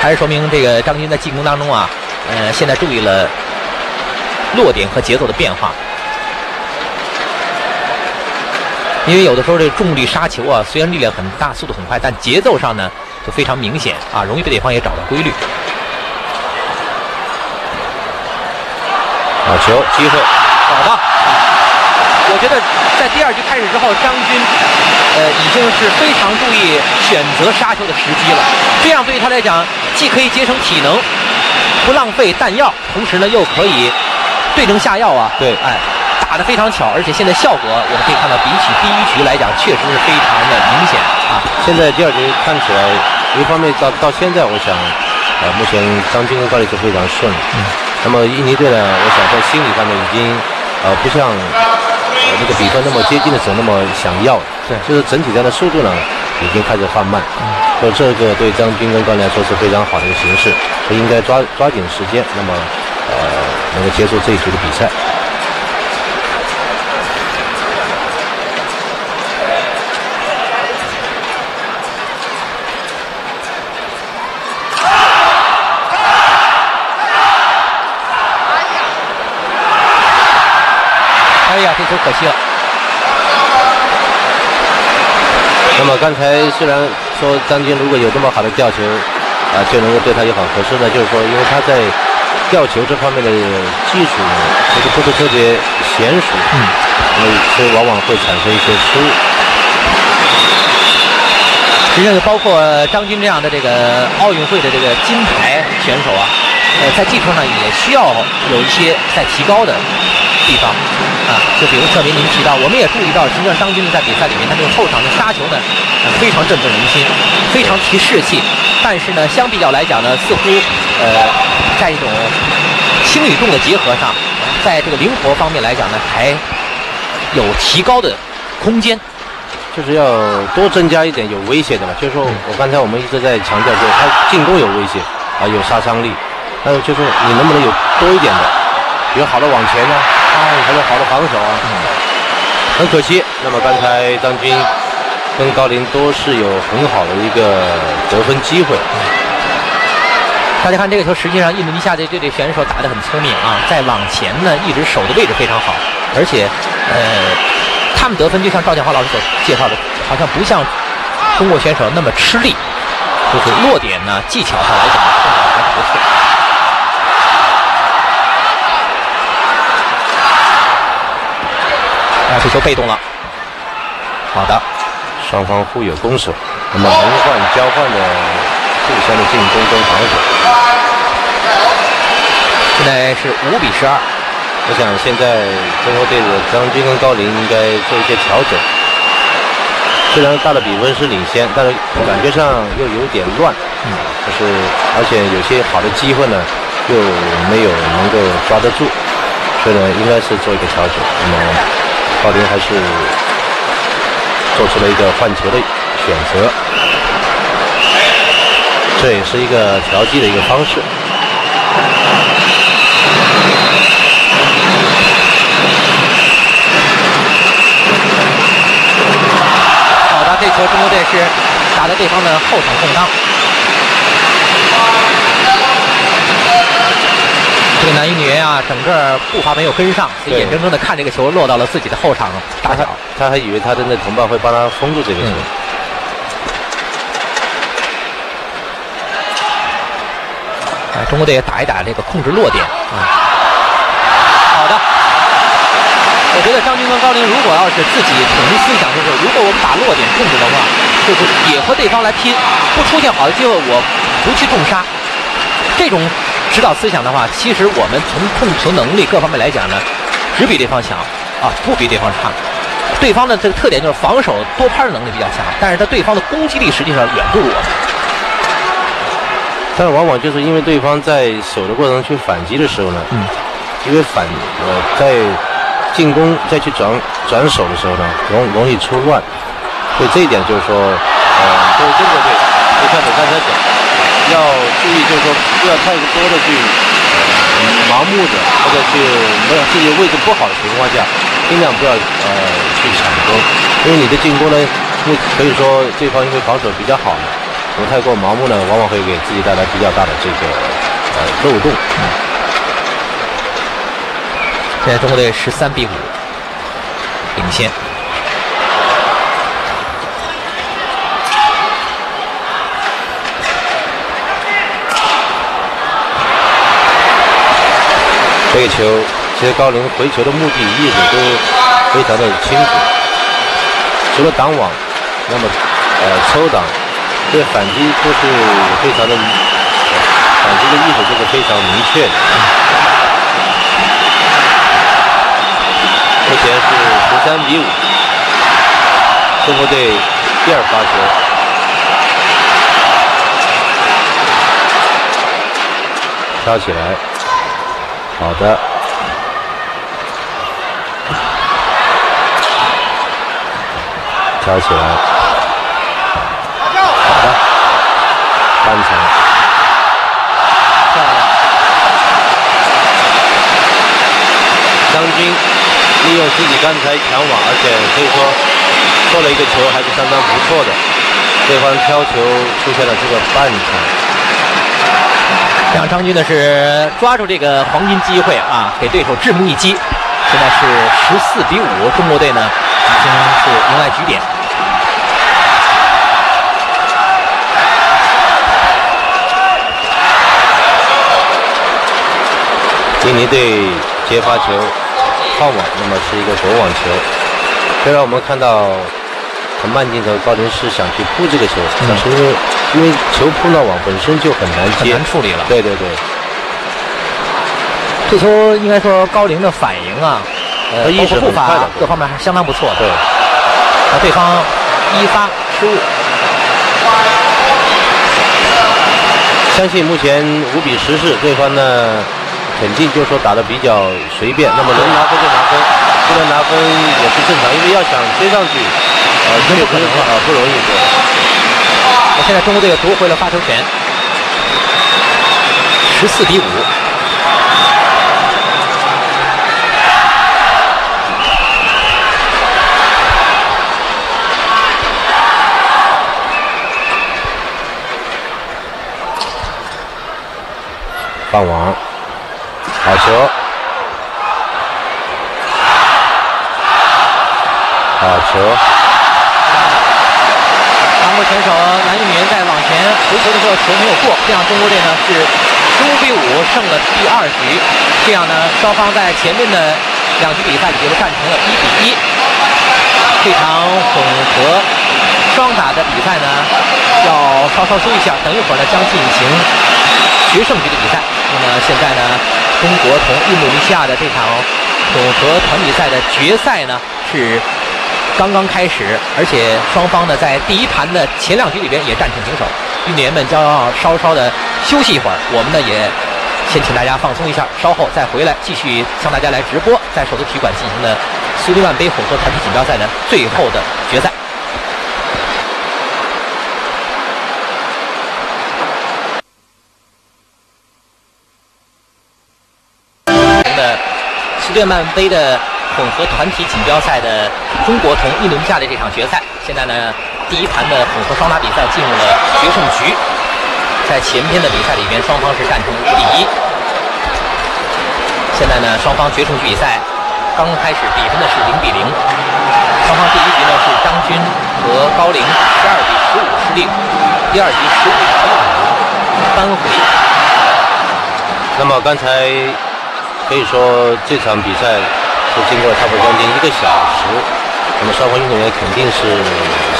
还是说明这个张军在进攻当中啊，呃，现在注意了落点和节奏的变化。因为有的时候这重力杀球啊，虽然力量很大，速度很快，但节奏上呢就非常明显啊，容易被对方也找到规律。 好球，机会找到。我觉得在第二局开始之后，张军呃已经是非常注意选择杀球的时机了。这样对于他来讲，既可以节省体能，不浪费弹药，同时呢又可以对症下药啊。对，哎，打得非常巧，而且现在效果我们可以看到，比起第一局来讲，确实是非常的明显啊。现在第二局看起来，一方面到到现在，我想呃目前张军跟高丽是非常顺利。嗯 那么印尼队呢，我想在心理上面已经，呃，不像呃这个比分那么接近的时候那么想要，对，就是整体上的速度呢已经开始放慢，所以、嗯、这个对张军跟高林来说是非常好的一个形势，应该抓抓紧时间，那么呃能够结束这一局的比赛。这球可惜了。那么刚才虽然说张军如果有这么好的吊球啊，就能够对他友好，可是呢，就是说因为他在吊球这方面的技术呢，就是不是特别娴熟，嗯，所以往往会产生一些失误。实际上，就包括张军这样的这个奥运会的这个金牌选手啊，呃，在技术上也需要有一些在提高的地方。 啊，就比如特别您提到，我们也注意到，实际上张军在比赛里面，他这个后场的杀球呢，呃，非常振奋人心，非常提士气。但是呢，相比较来讲呢，似乎呃，在一种轻轻与重的结合上，在这个灵活方面来讲呢，还有提高的空间。就是要多增加一点有威胁的嘛。就是说我刚才我们一直在强调说，他进攻有威胁啊，有杀伤力。还有就是你能不能有多一点的，有好的往前啊，还有好的防守啊。很可惜，那么刚才张军跟高林都是有很好的一个得分机会。大家看这个球，实际上印度尼西亚这这选手打得很聪明啊，在往前呢一直守的位置非常好，而且呃。 他们得分就像赵建华老师所介绍的，好像不像中国选手那么吃力，就是落点呢技巧上来讲还是不错。啊，这球被动了。好的，双方互有攻守，那么轮换交换的互相的进攻跟防守。现在是五比十二。 我想现在中国队的张军跟高林应该做一些调整。虽然大的比分是领先，但是感觉上又有点乱，嗯、就是而且有些好的机会呢又没有能够抓得住，所以呢应该是做一个调整。那么高林还是做出了一个换球的选择，这也是一个调剂的一个方式。 这球中国队是打在对方的后场空当，这个男一女人啊，整个步伐没有跟上，所以眼睁睁的看这个球落到了自己的后场大脚。他还以为他的那同伴会帮他封住这个球。嗯 啊、中国队也打一打这个控制落点啊。好的。 我觉得张军跟高林如果要是自己统一思想，就是如果我们打落点控制的话，就是也和对方来拼，不出现好的机会，我不去重杀。这种指导思想的话，其实我们从控球能力各方面来讲呢，只比对方强啊，不比对方差。对方的这个特点就是防守多拍的能力比较强，但是他对方的攻击力实际上远不如我们。但是往往就是因为对方在守的过程去反击的时候呢，嗯，因为反呃在。 进攻再去转转手的时候呢，容容易出乱，所以这一点就是说，呃，作为中国队，就像我刚才讲，要注意，就是说不要太多的去盲目的，或者去没有自己位置不好的情况下，尽量不要呃去抢攻，因为你的进攻呢，可以说对方因为防守比较好呢，不太过盲目呢，往往会给自己带来比较大的这个呃漏洞。 现在中国队十三比五领先。这个球，其实高林回球的目的意思都非常的清楚，除了挡网，那么呃抽挡，对反击都是非常的，反击的意思都是非常明确的。嗯 目前是十三比五，中国队第二发球，挑起来，好的，挑起来，好的，半场。 利用自己刚才抢网，而且可以说做了一个球，还是相当不错的。对方挑球出现了这个半场，让张军呢是抓住这个黄金机会啊，给对手致命一击。现在是十四比五，中国队呢已经是迎来局点。印尼队接发球。 放网，那么是一个走网球。虽然我们看到很慢镜头，高林是想去扑这个球，但、嗯、是因为因为球扑到网本身就很难接，很难处理了。对对对，这球应该说高林的反应啊，呃，意识步伐各方面还是相当不错的。对，啊，对方一发失误。相信目前五比十是对方呢。 呃，肯定就是说打得比较随便，那么能拿分就拿分，不能拿分也是正常，因为要想追上去，呃，确实啊不容易。那现在中国队又夺回了发球权，十四比五。放网，好球！好球！韩国选手南俊云在网前回球的时候球没有过，这样中国队呢是十五比五胜了第二局。这样呢，双方在前面的两局比赛也就战成了一比一。这场混合双打的比赛呢，要稍稍休息一下，等一会儿呢将进行。 决胜局的比赛，那么现在呢，中国同印度尼西亚的这场混合团比赛的决赛呢是刚刚开始，而且双方呢在第一盘的前两局里边也战成平手，运动员们将要稍稍的休息一会儿，我们呢也先请大家放松一下，稍后再回来继续向大家来直播在首都体育馆进行的苏迪曼杯混合团体锦标赛的最后的决赛。 苏迪曼杯的混合团体锦标赛的中国同印度尼西亚的这场决赛，现在呢，第一盘的混合双打比赛进入了决胜局，在前篇的比赛里面，双方是战成五比一。现在呢，双方决胜局比赛刚开始，比分呢是零比零。双方第一局呢是张军和高龄十二比十五失利，第二局十五比十五扳回。那么刚才。 可以说这场比赛是经过差不多将近一个小时，那么双方运动员肯定是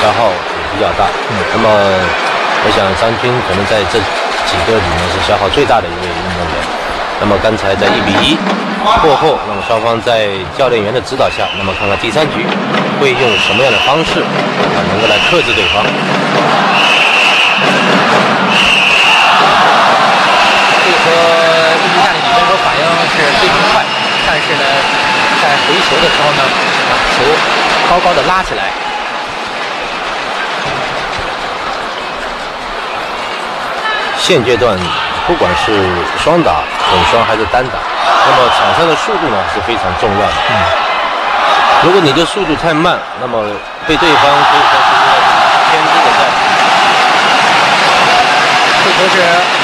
消耗比较大。嗯、那么我想张军可能在这几个里面是消耗最大的一位运动员。那么刚才在一比一过后，那么双方在教练员的指导下，那么看看第三局会用什么样的方式啊能够来克制对方。 是非常快，但是呢，在回球的时候呢，把球高高的拉起来。现阶段，不管是双打、混双还是单打，那么场上的速度呢是非常重要的。嗯、如果你的速度太慢，那么被对方可以说是偏低的战术。这球是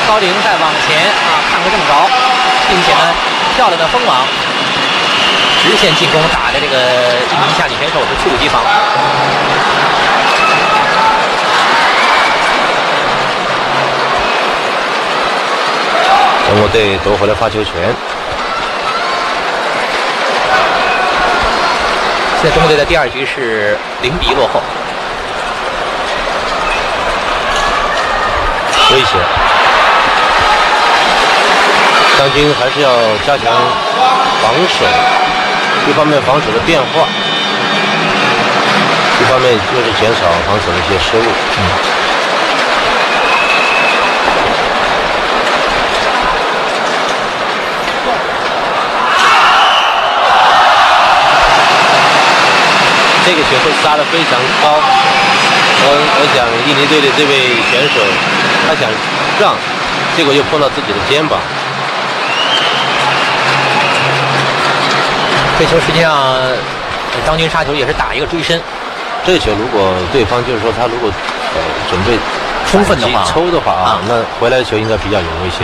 高龄在往前啊，看个正着。 并且呢，漂亮的封网，直线进攻打的这个印度尼西亚女选手是猝不及防。中国队夺回了发球权。现在中国队的第二局是零比一落后。危险。 张军还是要加强防守，一方面防守的变化，一方面就是减少防守的一些失误。嗯、这个球会杀得非常高，我我想印尼队的这位选手，他想让，结果又碰到自己的肩膀。 这球实际上，张军杀球也是打一个追身。这球如果对方就是说他如果呃准备充分的话，抽的话啊，那回来的球应该比较有危险。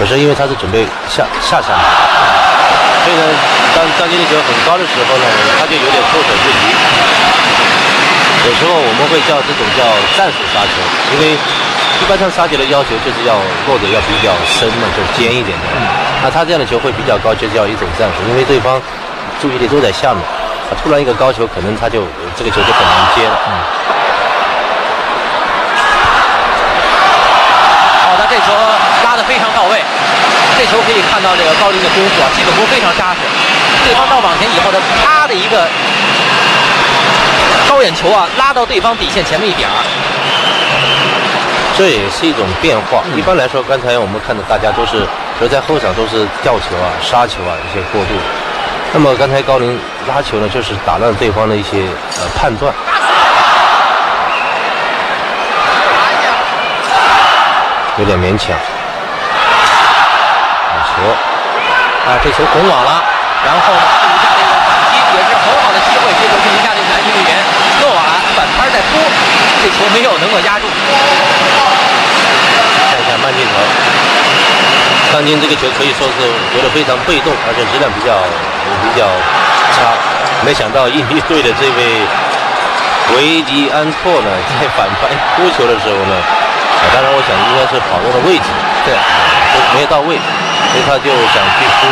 可是因为他是准备下下场，所以呢，当张军的球很高的时候呢，他就有点措手不及。有时候我们会叫这种叫战术杀球，因为一般上杀球的要求就是要落点要比较深嘛，就尖一点的。嗯、那他这样的球会比较高，就叫一种战术，因为对方。 注意力都在下面，啊，突然一个高球，可能他就这个球就很难接了。嗯、好的，这球拉得非常到位，这球可以看到这个高龄的功夫啊，基本功非常扎实。对方到网前以后呢，啪的一个高远球啊，拉到对方底线前面一点儿。这也是一种变化。嗯、一般来说，刚才我们看到大家都是。所以在后场都是吊球啊、杀球啊一些过渡。那么刚才高龄拉球呢，就是打乱对方的一些呃判断。 有点勉强，好球！啊，这球拱网了，然后马里尼下这个反击也是很好的机会，结果是宁夏这个男运动员诺瓦反拍在扑，这球没有能够压住。看一下慢镜头，当今这个球可以说是觉得非常被动，而且质量比较比较差。没想到印尼队的这位维吉安措呢，在反拍扑球的时候呢。 当然，我想应该是跑动的位置，对，没有到位，所以他就想去扑，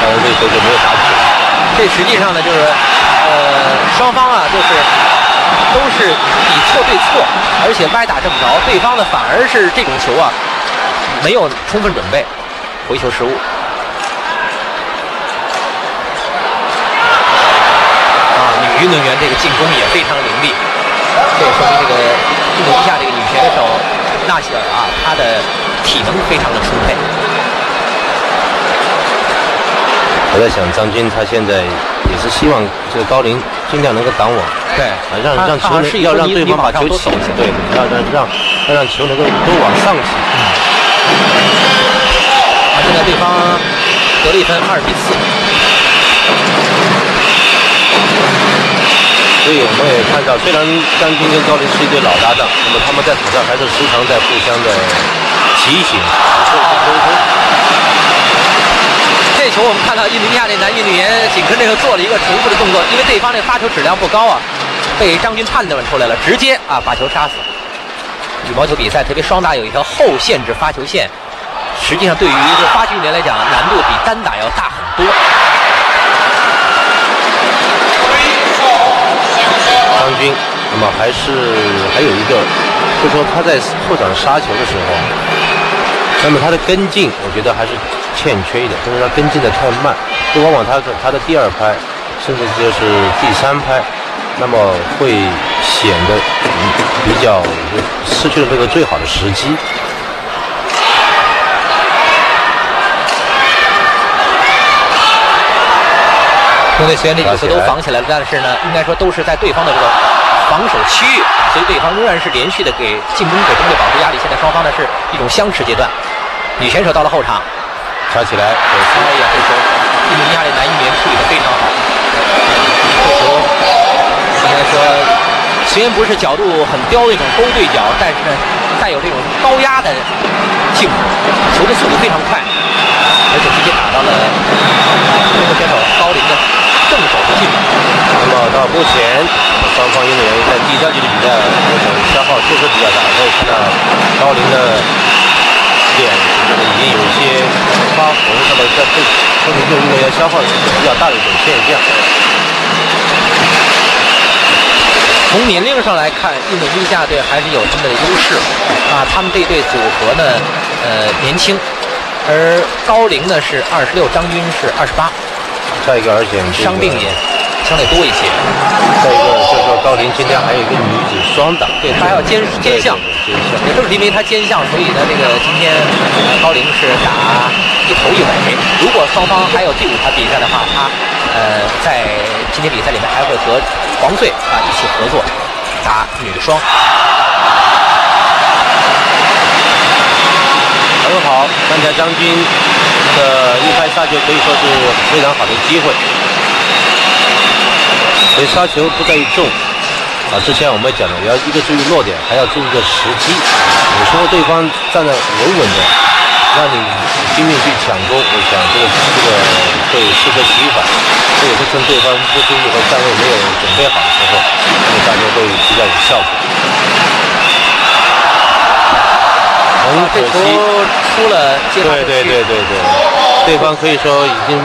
当然这球就没有打起来。这实际上呢，就是呃，双方啊，就是都是以错对错，而且歪打正着，对方呢反而是这种球啊，没有充分准备，回球失误。啊，女运动员这个进攻也非常凌厉，这也说明这个印度尼西亚这个女选手。 纳希尔啊，他的体能非常的充沛。我在想，张军他现在也是希望这个高龄尽量能够挡网，对，啊，让让球能要让对方把球起，对，要让让要让球能够都往上起。嗯、啊，现在对方得了一分，二比四。所以我们也看到，虽然张军跟高龄是一对老搭档，那么他们在场上还是时常在互相的提醒、沟通。这球我们看到印度尼西亚这男运动员紧跟着又做了一个重复的动作，因为对方这发球质量不高啊，被张军判断出来了，直接啊把球杀死。羽毛球比赛特别双打有一条后限制发球线，实际上对于一个发球运动员来讲，难度比单打要大很多。 张军，那么还是还有一个，就说他在后场杀球的时候，那么他的跟进，我觉得还是欠缺一点，就是他跟进的太慢，就往往他的他的第二拍，甚至就是第三拍，那么会显得比较失去了这个最好的时机。因为虽然这几次都防起来了，但是呢，应该说都是在对方的这个防守区域，所以对方仍然是连续的给进攻者针对保持压力。现在双方呢是一种相持阶段。女选手到了后场，挑起来，哎呀，这球，印度尼西亚这男运动员处理的非常好。这球应该说，虽然不是角度很刁的那种勾对角，但是呢，带有这种高压的进攻，球的速度非常快，而且直接打到了中国选手高龄的。 正手的进攻。那么到目前，双方运动员在第三局的比赛，我想消耗确实比较大。可以看到高龄的脸已经有一些发红，那么在对这个运动员消耗比较大的一种现象。从年龄上来看，印度尼西亚队还是有他们的优势啊。他们这队组合呢，呃，年轻，而高龄呢是二十六，张军是二十八。 再一个，而且伤病也相对多一些。再一个就是说，高龄今天还有一个女子双打，对她要兼兼项，也正是因为她兼项，所以呢，这个今天高龄是打一头一尾。如果双方还有第五盘比赛的话，她呃在今天比赛里面还会和黄穗啊一起合作打女双。很好，刚才张军。 呃，一拍杀球可以说是非常好的机会，所以杀球不在于重啊。之前我们也讲了，要一个注意落点，还要注意一个时机。有时候对方站得稳稳的，让你拼命去抢攻，我想这个这个会适得其反。这也是趁对方不注意和站位没有准备好的时候，这个杀球会比较有效果。 这球出了，对对对对对，对方可以说已经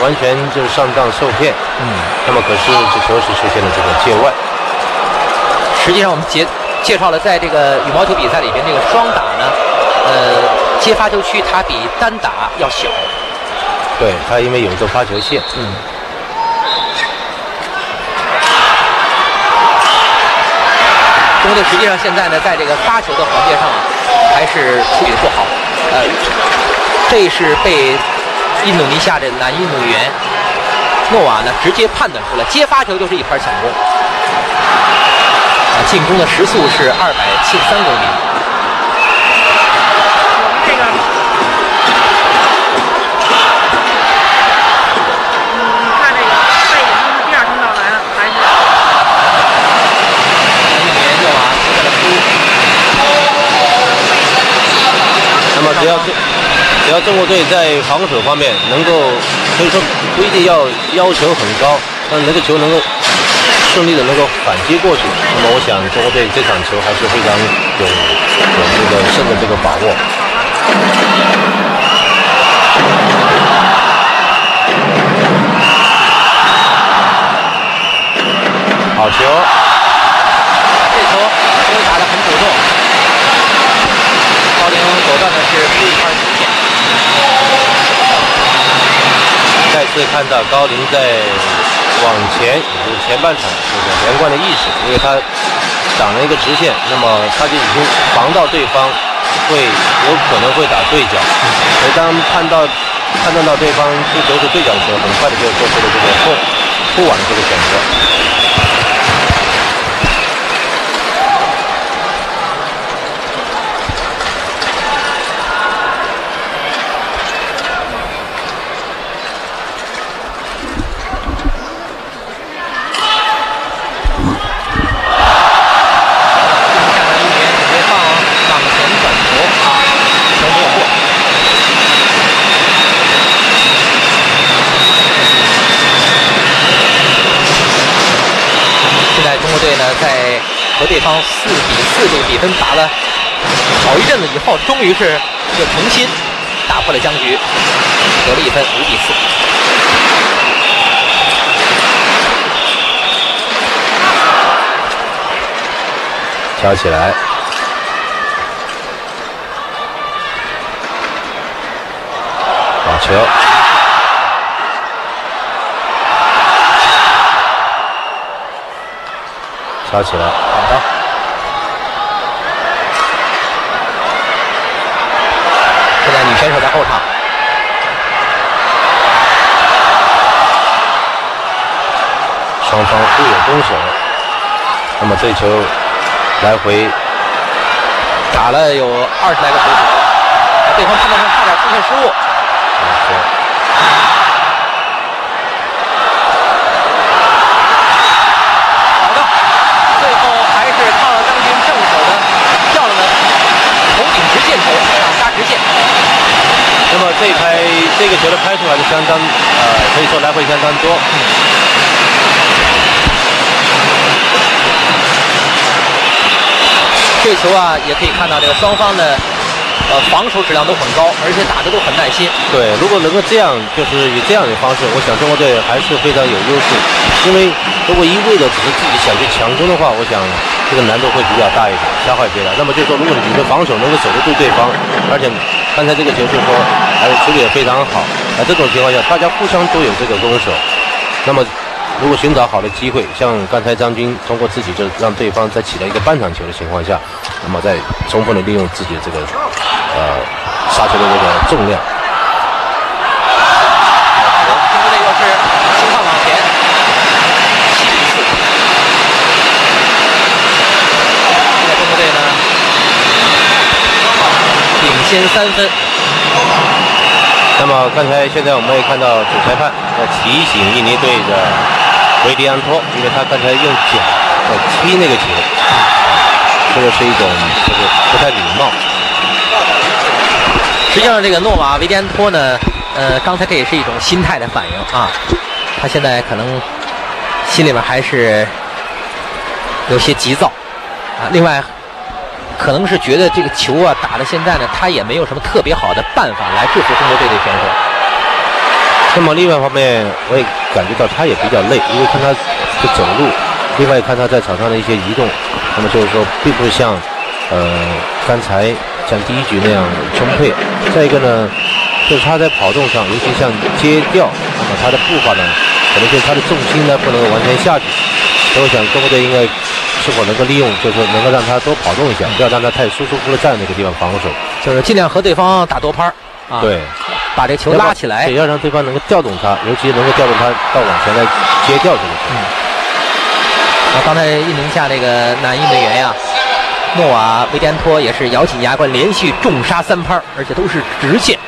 完全就是上当受骗。嗯，那么可是这球是出现了这个界外。实际上，我们介介绍了，在这个羽毛球比赛里边，这个双打呢，呃，接发球区它比单打要小。对，它因为有一个发球线。嗯。中队实际上现在呢，在这个发球的环节上。 还是处理不好，呃，这是被印度尼西亚这男运动员诺瓦呢直接判断出来，接发球就是一拍抢攻。啊，进攻的时速是二百七十三公里。这个你看这个背影是第二通道来了还是？运动员诺瓦出现了扑。那么只要这。 只要中国队在防守方面能够，所以说不一定要要求很高，但那个球能够顺利的能够反击过去，那么我想中国队这场球还是非常有有这个胜的这个把握。好球！这球都打得很主动，高凌风走到的是不一块儿。 再次看到高凌在往前，就是前半场就是连贯的意识，因为他挡了一个直线，那么他就已经防到对方会有可能会打对角，所以当判断判断到对方出球是对角的时候，很快的就做出了这个后后网的这个选择。 和对方四比四这个比分打了好一阵子以后，终于是又重新打破了僵局，得了一分，五比四。挑起来，网球。 打起来，好的。现在女选手在后场。双方互有攻守，那么这球来回打了有二十来个回合，对方判断上差点出现失误。嗯 那么这拍这个球的拍出还是相当，呃，可以说来回相当多。这球啊，也可以看到这个双方的呃防守质量都很高，而且打得都很耐心。对，如果能够这样，就是以这样的方式，我想中国队还是非常有优势。因为如果一味的只是自己想去强攻的话，我想。 这个难度会比较大一点，消耗别人。那么就是说，如果你的防守能够守得住对方，而且刚才这个球是说还是处理得非常好，那这种情况下大家互相都有这个攻守。那么如果寻找好的机会，像刚才张军通过自己就让对方在起到一个半场球的情况下，那么再充分的利用自己这个呃杀球的这个重量。 先三分。那么刚才现在我们也看到主裁判在提醒印尼队的维迪安托，因为他刚才用脚在踢那个球，这个是一种就是不太礼貌。实际上，这个诺瓦维迪安托呢，呃，刚才这也是一种心态的反应啊，他现在可能心里面还是有些急躁啊。另外。 可能是觉得这个球啊打到现在呢，他也没有什么特别好的办法来制服中国队的选手。那么另外一方面，我也感觉到他也比较累，因为看他的走路，另外看他在场上的一些移动，那么就是说并不像呃刚才像第一局那样充沛。再一个呢，就是他在跑动上，尤其像接吊，那么他的步伐呢，可能就是他的重心呢不能完全下去。所以我想中国队应该。 是否能够利用，就是能够让他多跑动一下，不要让他太舒舒服服的站在那个地方防守，就是尽量和对方打多拍啊，对，把这球拉起来，对，要让对方能够调动他，尤其能够调动他到往前来接吊球的球。嗯，啊，刚才印尼下这个男印队员呀，诺瓦维丹托也是咬紧牙关连续重杀三拍，而且都是直线。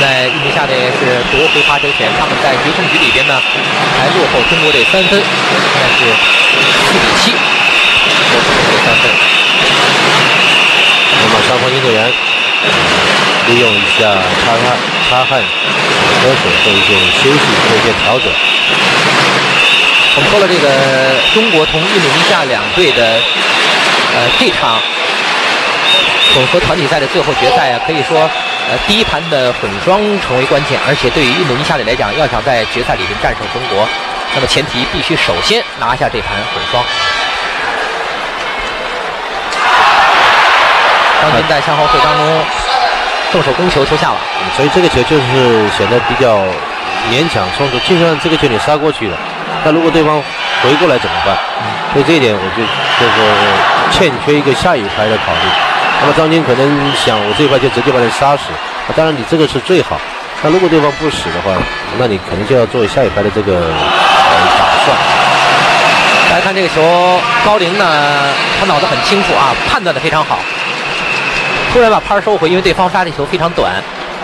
在印尼下队是夺回发球权，他们在决胜局里边呢还落后中国队三分，现在是四比七，落后中国三分。那么双方运动员利用一下擦汗、擦汗、喝水做一些休息，做一些调整。我们说了这个中国同印度尼西亚两队的呃这场混合团体赛的最后决赛啊，可以说。 呃，第一盘的混双成为关键，而且对于印度尼西亚队来讲，要想在决赛里面战胜中国，那么前提必须首先拿下这盘混双。张军在向后退当中动手攻球，球下了，所以这个球就是显得比较勉强冲突，基本上这个球你杀过去了，那如果对方回过来怎么办？所以这一点我就就是欠缺一个下一拍的考虑。 那么张军可能想，我这一块就直接把人杀死。当然，你这个是最好。那如果对方不死的话，那你可能就要做下一拍的这个打算。来看这个球，高龄呢，他脑子很清楚啊，判断的非常好。突然把拍收回，因为对方发的球非常短。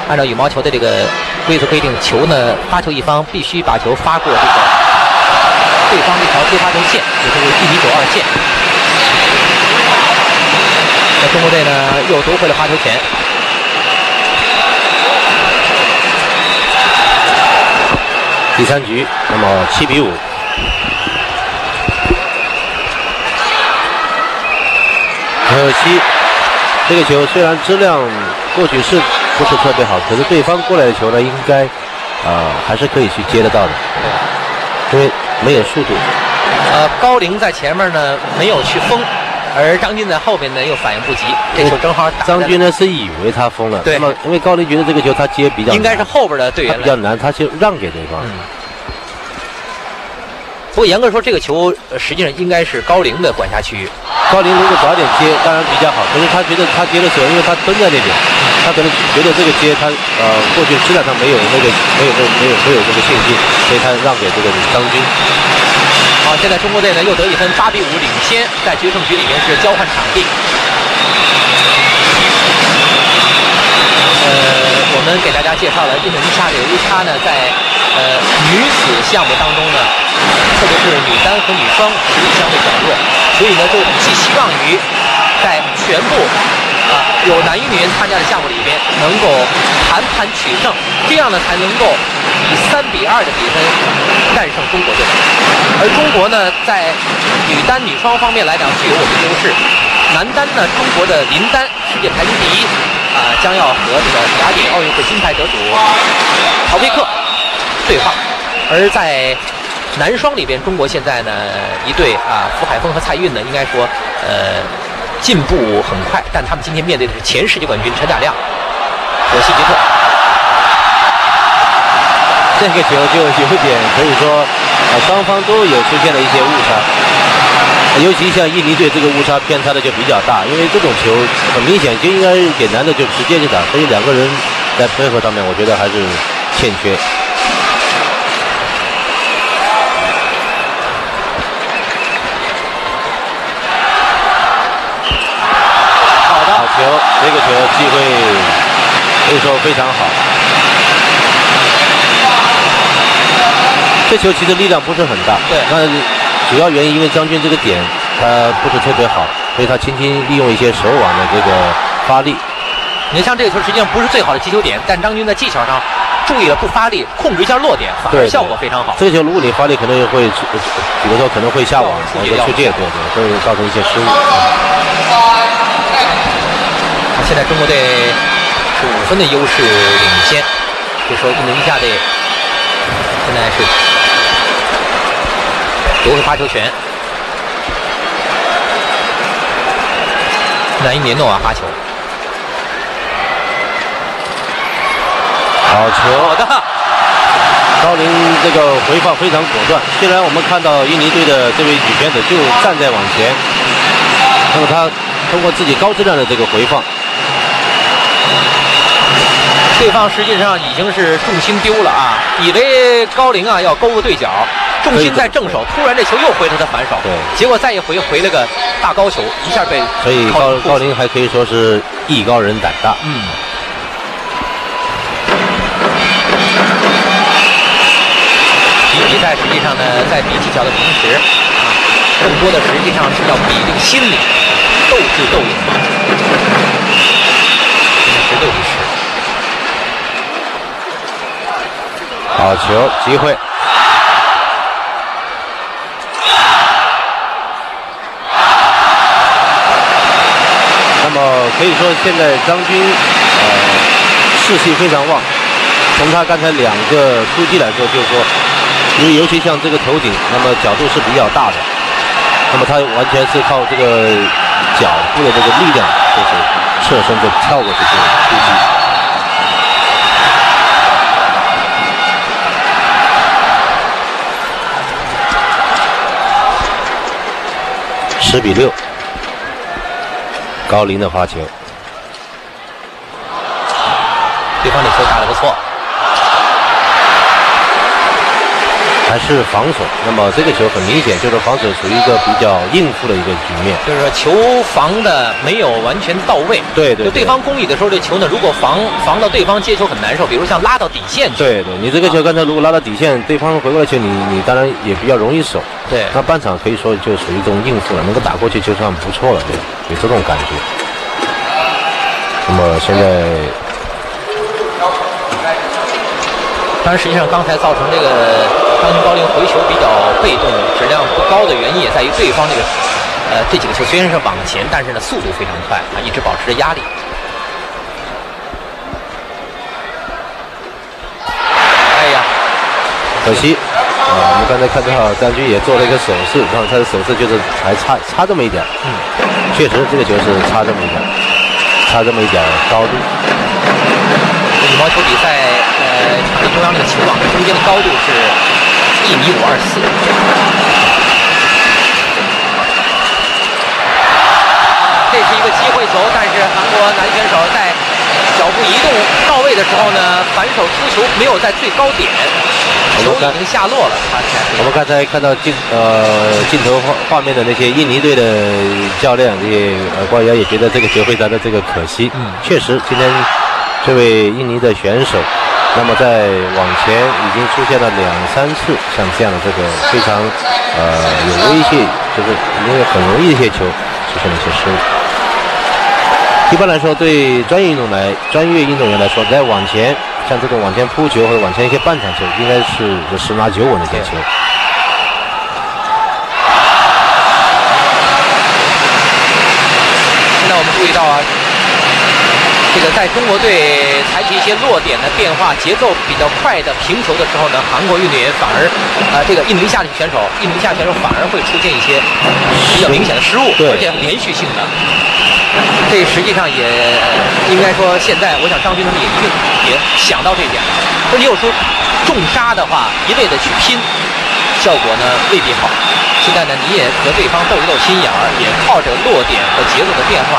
按照羽毛球的这个规则规定，球呢发球一方必须把球发过这个对方这条接发球线，也就是一米九二线。 那中国队呢又夺回了发球权。第三局，那么七比五。可惜，这个球虽然质量过去是不是特别好，可是对方过来的球呢，应该啊、呃、还是可以去接得到的，因为没有速度。呃，高龄在前面呢，没有去封。 而张军在后面呢又反应不及，这球正好打。张军呢是以为他封了，对，那么因为高林觉得这个球他接比较应该是后边的队员比较难，他就让给对方。嗯、不过严格说，这个球实际上应该是高林的管辖区域。高林如果早点接，当然比较好。可是他觉得他接的时候，因为他蹲在那边，他可能觉得这个接他呃过去质量上没有那个没有没有没有这个信心，所以他让给这个张军。 好，现在中国队呢又得一分，八比五领先，在决胜局里面是交换场地。呃，我们给大家介绍了印度尼西亚的乌卡呢，在呃女子项目当中呢，特别是女单和女双实力相对较弱，所以呢就寄希望于在全部啊、呃、有男与女人参加的项目里边能够盘盘取胜，这样呢才能够。 以三比二的比分战胜中国队，而中国呢，在女单、女双方面来讲具有我们优势。男单呢，中国的林丹世界排名第一，啊、呃，将要和这个雅典奥运会金牌得主陶菲克对话。而在男双里边，中国现在呢一对啊，傅海峰和蔡赟呢，应该说呃进步很快，但他们今天面对的是前世界冠军陈嘉亮和希吉克。 这个球就有点可以说，啊，双方都有出现了一些误差，尤其像印尼队这个误差偏差的就比较大，因为这种球很明显就应该给男的就直接去打，所以两个人在配合上面，我觉得还是欠缺。好的，好球，这个球机会可以说非常好。 这球其实力量不是很大，对，那主要原因因为张军这个点他不是特别好，所以他轻轻利用一些手腕的这个发力。你像这个球实际上不是最好的击球点，但张军在技巧上注意了不发力，控制一下落点，反而效果非常好。这个球如果你发力，可能会，比如说可能会下网，或者出界，对对，会造成一些失误。那现在中国队是五分的优势领先，这时候印度尼西亚队现在是。 夺回发球权，南印尼诺瓦发球，好球！好的，高龄这个回放非常果断。虽然我们看到印尼队的这位女选手就站在网前，那么他通过自己高质量的这个回放，对方实际上已经是重心丢了啊！以为高龄啊要勾个对角，重心在正手，突然这球又回到他反手，对，结果再一回回了个大高球，一下被所以高高龄还可以说是艺高人胆大，嗯。 比赛实际上呢，在比技巧的同时，啊，更多的实际上是要比这个心理，斗智斗勇。现在十六比十。好球，机会。那么可以说，现在张军呃士气非常旺。从他刚才两个出击来说，就是说。 因为尤其像这个头顶，那么角度是比较大的，那么他完全是靠这个脚步的这个力量，就是侧身就跳过去这个出击。十比六，高龄的发球，对方这球打得不错。 还是防守，那么这个球很明显就是防守属于一个比较应付的一个局面，就是说球防的没有完全到位。对 对, 对，就对方攻你的时候，这球呢，如果防防到对方接球很难受，比如像拉到底线。对对，你这个球刚才如果拉到底线，啊、对方回过来球，你你当然也比较容易守。对，那半场可以说就属于一种应付了，能够打过去就算不错了，对，有这种感觉。那么现在。 当然，实际上刚才造成这个张军高龄回球比较被动、质量不高的原因，也在于对方这个呃这几个球虽然是往前，但是呢速度非常快啊，一直保持着压力。哎呀，可惜啊！我们刚才看到张军也做了一个手势，然后他的手势就是还差差这么一点，嗯，确实这个球是差这么一点，差这么一点高度。羽毛球比赛。 呃，场地中央那个球网中间的高度是一米五二四。这是一个机会球，但是韩国男选手在脚步移动到位的时候呢，反手出球没有在最高点，球已经下落了。我们刚才看到镜呃镜头画画面的那些印尼队的教练也呃官员也觉得这个球非常的这个可惜。嗯，确实，今天这位印尼的选手。 那么在往前已经出现了两三次像这样的这个非常呃有威胁，就是因为很容易一些球出现了一些失误。一般来说，对专业运动来专业运动员来说，在往前像这种往前扑球或者往前一些半场球，应该是十拿九稳的一些球。现在我们注意到啊。 这个在中国队采取一些落点的变化、节奏比较快的平球的时候呢，韩国运动员反而，呃，这个印尼下选手、印尼下选手反而会出现一些比较明显的失误，而且连续性的。这实际上也应该说，现在我想张军他们也一定也想到这一点了。说你有时候重杀的话，一味的去拼，效果呢未必好。现在呢，你也和对方斗一斗心眼儿，也靠着落点和节奏的变化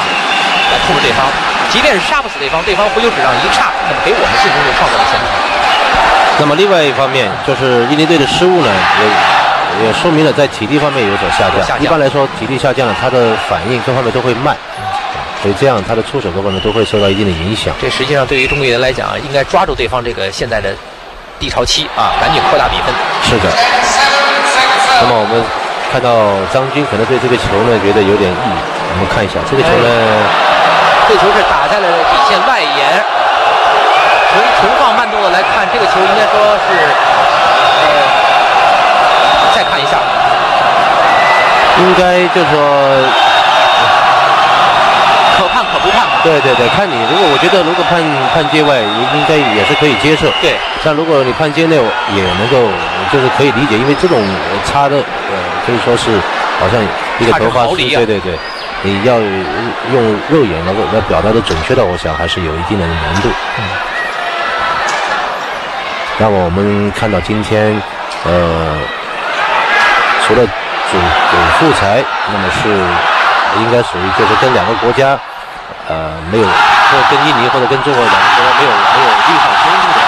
来控制对方。 即便是杀不死对方，对方回球质量一差，那么给我们进攻就创造了先机。那么另外一方面，就是印尼队的失误呢，也也说明了在体力方面有所下降。下降一般来说，体力下降了，他的反应各方面都会慢，所以这样他的出手各方面都会受到一定的影响。这实际上对于中国人来讲，应该抓住对方这个现在的低潮期啊，赶紧扩大比分。是的。那么我们看到张军可能对这个球呢觉得有点异议，我们看一下这个球呢。哎 这球是打在了底线外沿，从从放慢动作来看，这个球应该说是，呃，再看一下，应该就说可判可不判吧。对对对，看你，如果我觉得如果判判界外，应该也是可以接受。对，但如果你判界内，也能够就是可以理解，因为这种差的，呃，可以说是好像一个头发丝，对对对。 你要用肉眼能够来表达的准确的，我想还是有一定的难度。嗯、那么我们看到今天，呃，除了主主副裁，那么是应该属于就是跟两个国家呃没有，或者跟印尼或者跟中国两个国家没有没有立场冲突的。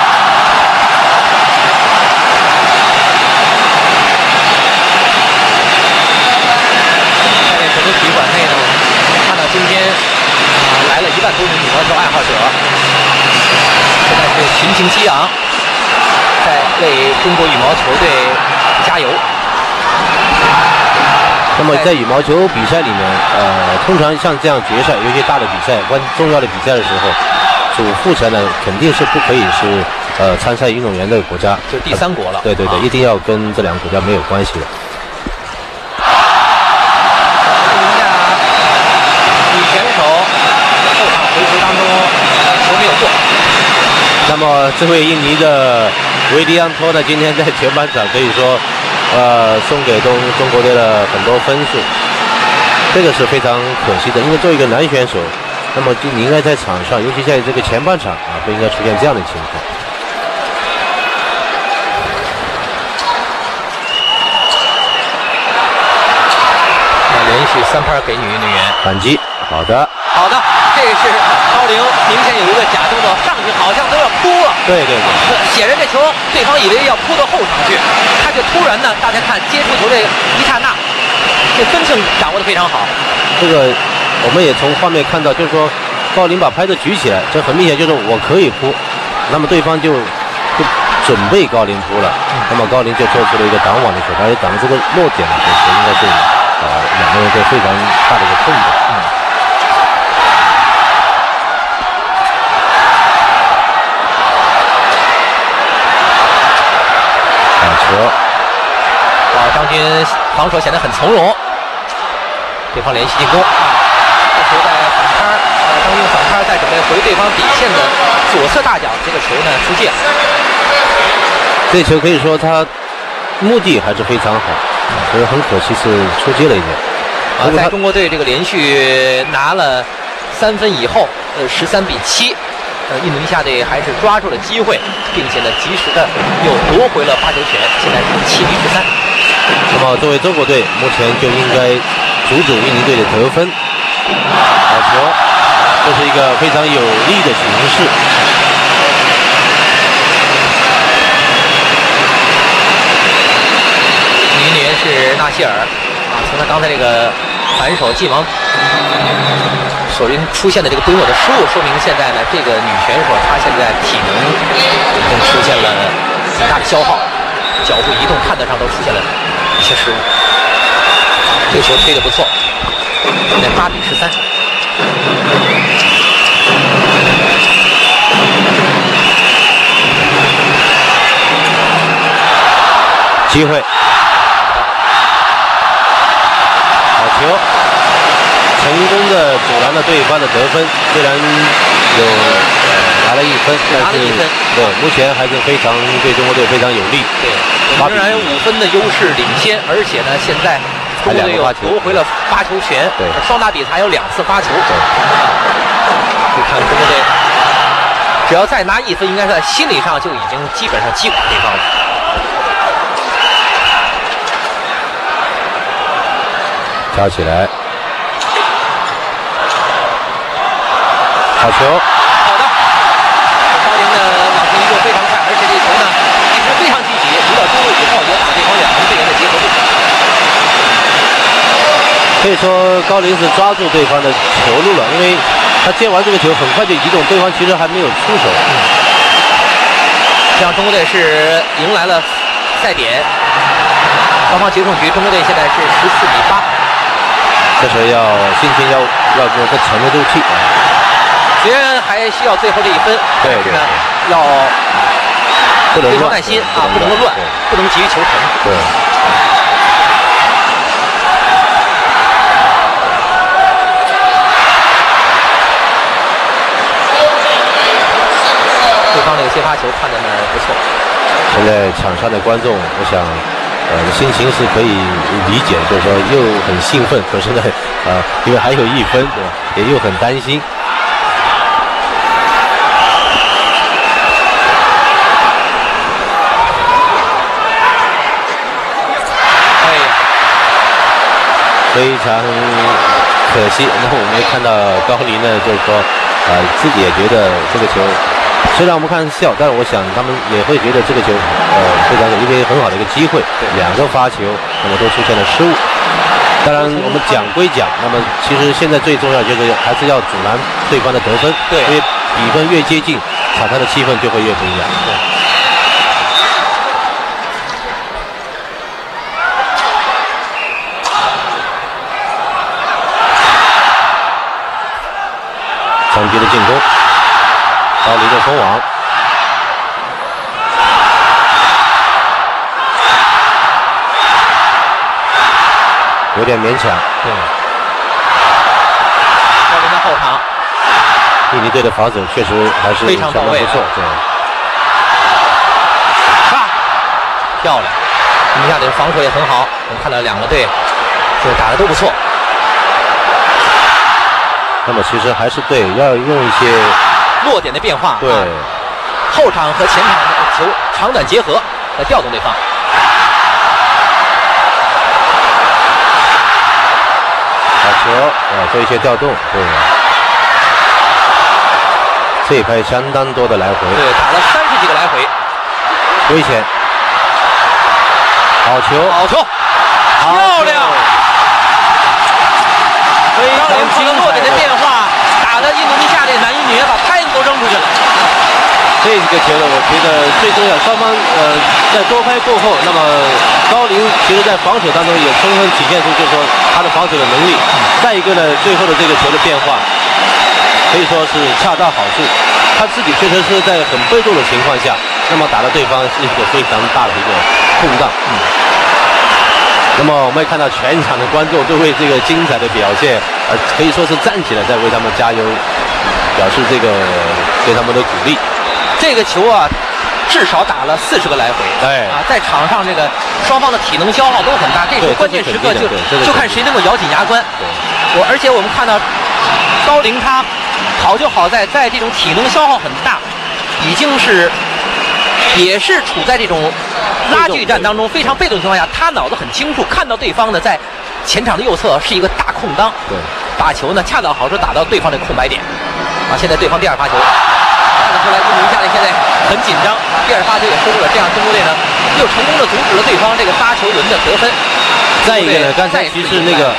今天啊，来了一万多名羽毛球爱好者，现在是群情激昂，在为中国羽毛球队加油。那么在羽毛球比赛里面，呃，通常像这样决赛，尤其大的比赛、关重要的比赛的时候，主复赛呢肯定是不可以是呃参赛运动员的国家，就第三国了。呃、对对对，啊、一定要跟这两个国家没有关系的。 那么，这位印尼的维迪安托呢，今天在前半场可以说，呃，送给中中国队了很多分数，这个是非常可惜的。因为作为一个男选手，那么你应该在场上，尤其在这个前半场啊，不应该出现这样的情况。那连续三拍给女运动员反击，好的，好的，这个是。 高龄明显有一个假动作，上去好像都要扑了。对对对，显然这球对方以为要扑到后场去，他就突然呢，大家看接触球这一刹那，这分寸掌握的非常好。这个我们也从画面看到，就是说高龄把拍子举起来，这很明显就是我可以扑，那么对方就就准备高龄扑了，嗯、那么高龄就做出了一个挡网的球，而且挡这个落点的球，应该是呃两个人都非常大的一个动作。嗯 啊，张军防守显得很从容，对方连续进攻，这球在反拍，啊，张军反拍在准备回对方底线的左侧大脚，这个球呢出界。这球可以说他目的还是非常好，所以很可惜是出界了一点。啊，在中国队这个连续拿了三分以后，呃，十三比七。 呃，印度尼西亚队还是抓住了机会，并且呢，及时的又夺回了发球权，现在是七比十三。那么，作为中国队，目前就应该阻止印尼队的得分。好球，这是一个非常有利的形势。女运动员是纳希尔啊，从她刚才这个反手进网。 首先出现的这个规模的失误，说明现在呢，这个女选手她现在体能已经出现了很大的消耗，脚步移动、判断上都出现了一些失误。这个球推的不错，现在八比十三。机会，好球。 成功的阻拦了对方的得分，虽然有拿了一分，但是对目前还是非常对中国队非常有利。对，仍然五分的优势领先，而且呢，现在中国队又夺回了发球权，对，双打比赛还有两次发球。你看中国队，只要再拿一分，应该在心理上就已经基本上击垮对方了。 跳起来。 好球！好的，高龄的往前移动非常快，而且这球呢一直非常积极，直到中路以后也打对方两名队员的结合部。可以说高龄是抓住对方的球路了，因为他接完这个球很快就移动，对方其实还没有出手。这样中国队是迎来了赛点，双方结束局，中国队现在是十四比八。这时候要心情要要能够沉得住气。 虽然还需要最后这一分，但是呢，要非常耐心啊，不能乱，不能急于求成。对。对方这个接发球判断的不错。现在场上的观众，我想，呃，心情是可以理解，就是说又很兴奋，可是呢，呃，因为还有一分，对吧？也又很担心。 非常可惜。然后我们也看到高林呢，就是说，呃，自己也觉得这个球虽然我们看笑，但是我想他们也会觉得这个球呃非常有一个很好的一个机会，两个发球那么都出现了失误。当然我们讲归讲，那么其实现在最重要就是还是要阻拦对方的得分，对，因为比分越接近，场上的气氛就会越不一样。对。 长距离进攻，高林的封网，有点勉强。对，高林的后场，印尼队的防守确实还是非常到位，不错。对，啊，漂亮！印尼队的防守也很好，我们看到两个队就打得都不错。 那么其实还是对，要用一些落点的变化，对、啊，后场和前场球长短结合来调动对方。把球啊做一些调动，对。这一拍相当多的来回，对，打了三十几个来回，危险。好球，好球，漂亮。 高林靠着落点的变化，打的印度尼西亚这男一女把拍子都扔出去了。这个球呢，我觉得最重要，双方呃在多拍过后，那么高林其实在防守当中也充分体现出就是说他的防守的能力。再一个呢，最后的这个球的变化可以说是恰到好处，他自己确实是在很被动的情况下，那么打到对方是一个非常大的一个空档。嗯 那么我们也看到全场的观众都为这个精彩的表现，呃，可以说是站起来在为他们加油，表示这个对他们的鼓励。这个球啊，至少打了四十个来回。哎啊，在场上这个双方的体能消耗都很大，这时候关键时刻就就看谁能够咬紧牙关。我而且我们看到高林他好就好在在这种体能消耗很大，已经是。 也是处在这种拉锯战当中非常被动情况下，他脑子很清楚，看到对方呢在前场的右侧是一个大空当，对，打球呢恰到好处打到对方的空白点。啊，现在对方第二发球，看得出来印度尼西亚队现在很紧张，第二发球也输入了，这样中国队呢又成功的阻止了对方这个发球轮的得分。再一个呢，刚才其实那个，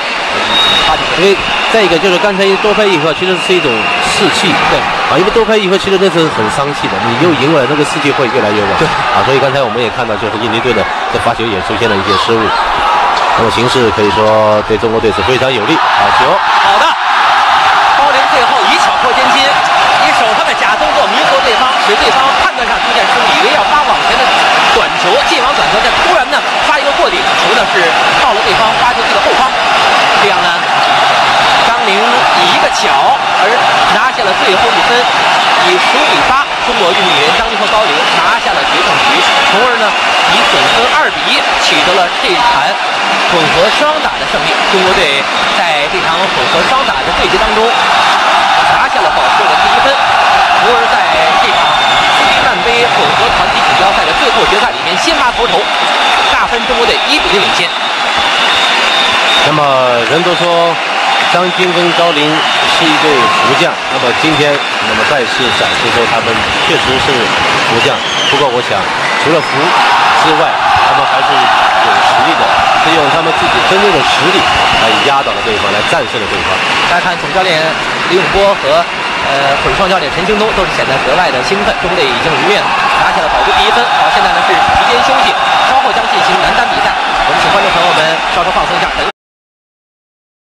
因为再一个就是刚才多拍一个，其实是一种士气，对。 啊，因为多拍一分，其实那是很伤气的。你又赢了，那个士气会越来越旺。对啊，所以刚才我们也看到，就是印尼队的这发球也出现了一些失误。那么形势可以说对中国队是非常有利。好球，好的。高林最后以巧破千金，以手上的假动作迷惑对方，使对方判断上出现失误，以为要发网前的短球，进网短球，但突然呢发一个过底球呢是到了对方发球区的后方，这样呢。 林以一个角而拿下了最后一分，以十比八，中国运动员张军和高林拿下了决胜局，从而呢以总分二比一取得了这盘混合双打的胜利。中国队在这场混合双打的对决当中拿下了保送的第一分，从而在这场苏迪曼杯混合团体锦标赛的最后决赛里面先拔头筹，大分中国队一比零领先。那么人都说。 张军跟高林是一对福将，那么今天那么再次展示说他们确实是福将。不过我想，除了福之外，他们还是有实力的，是用他们自己真正的实力来压倒了对方，来战胜了对方。大家看，总教练李永波和呃混双教练陈京东都是显得格外的兴奋。中国队已经如愿拿下了保住第一分。好，现在呢是时间休息，稍后将进行男单比赛。我们请观众朋友们稍稍放松一下。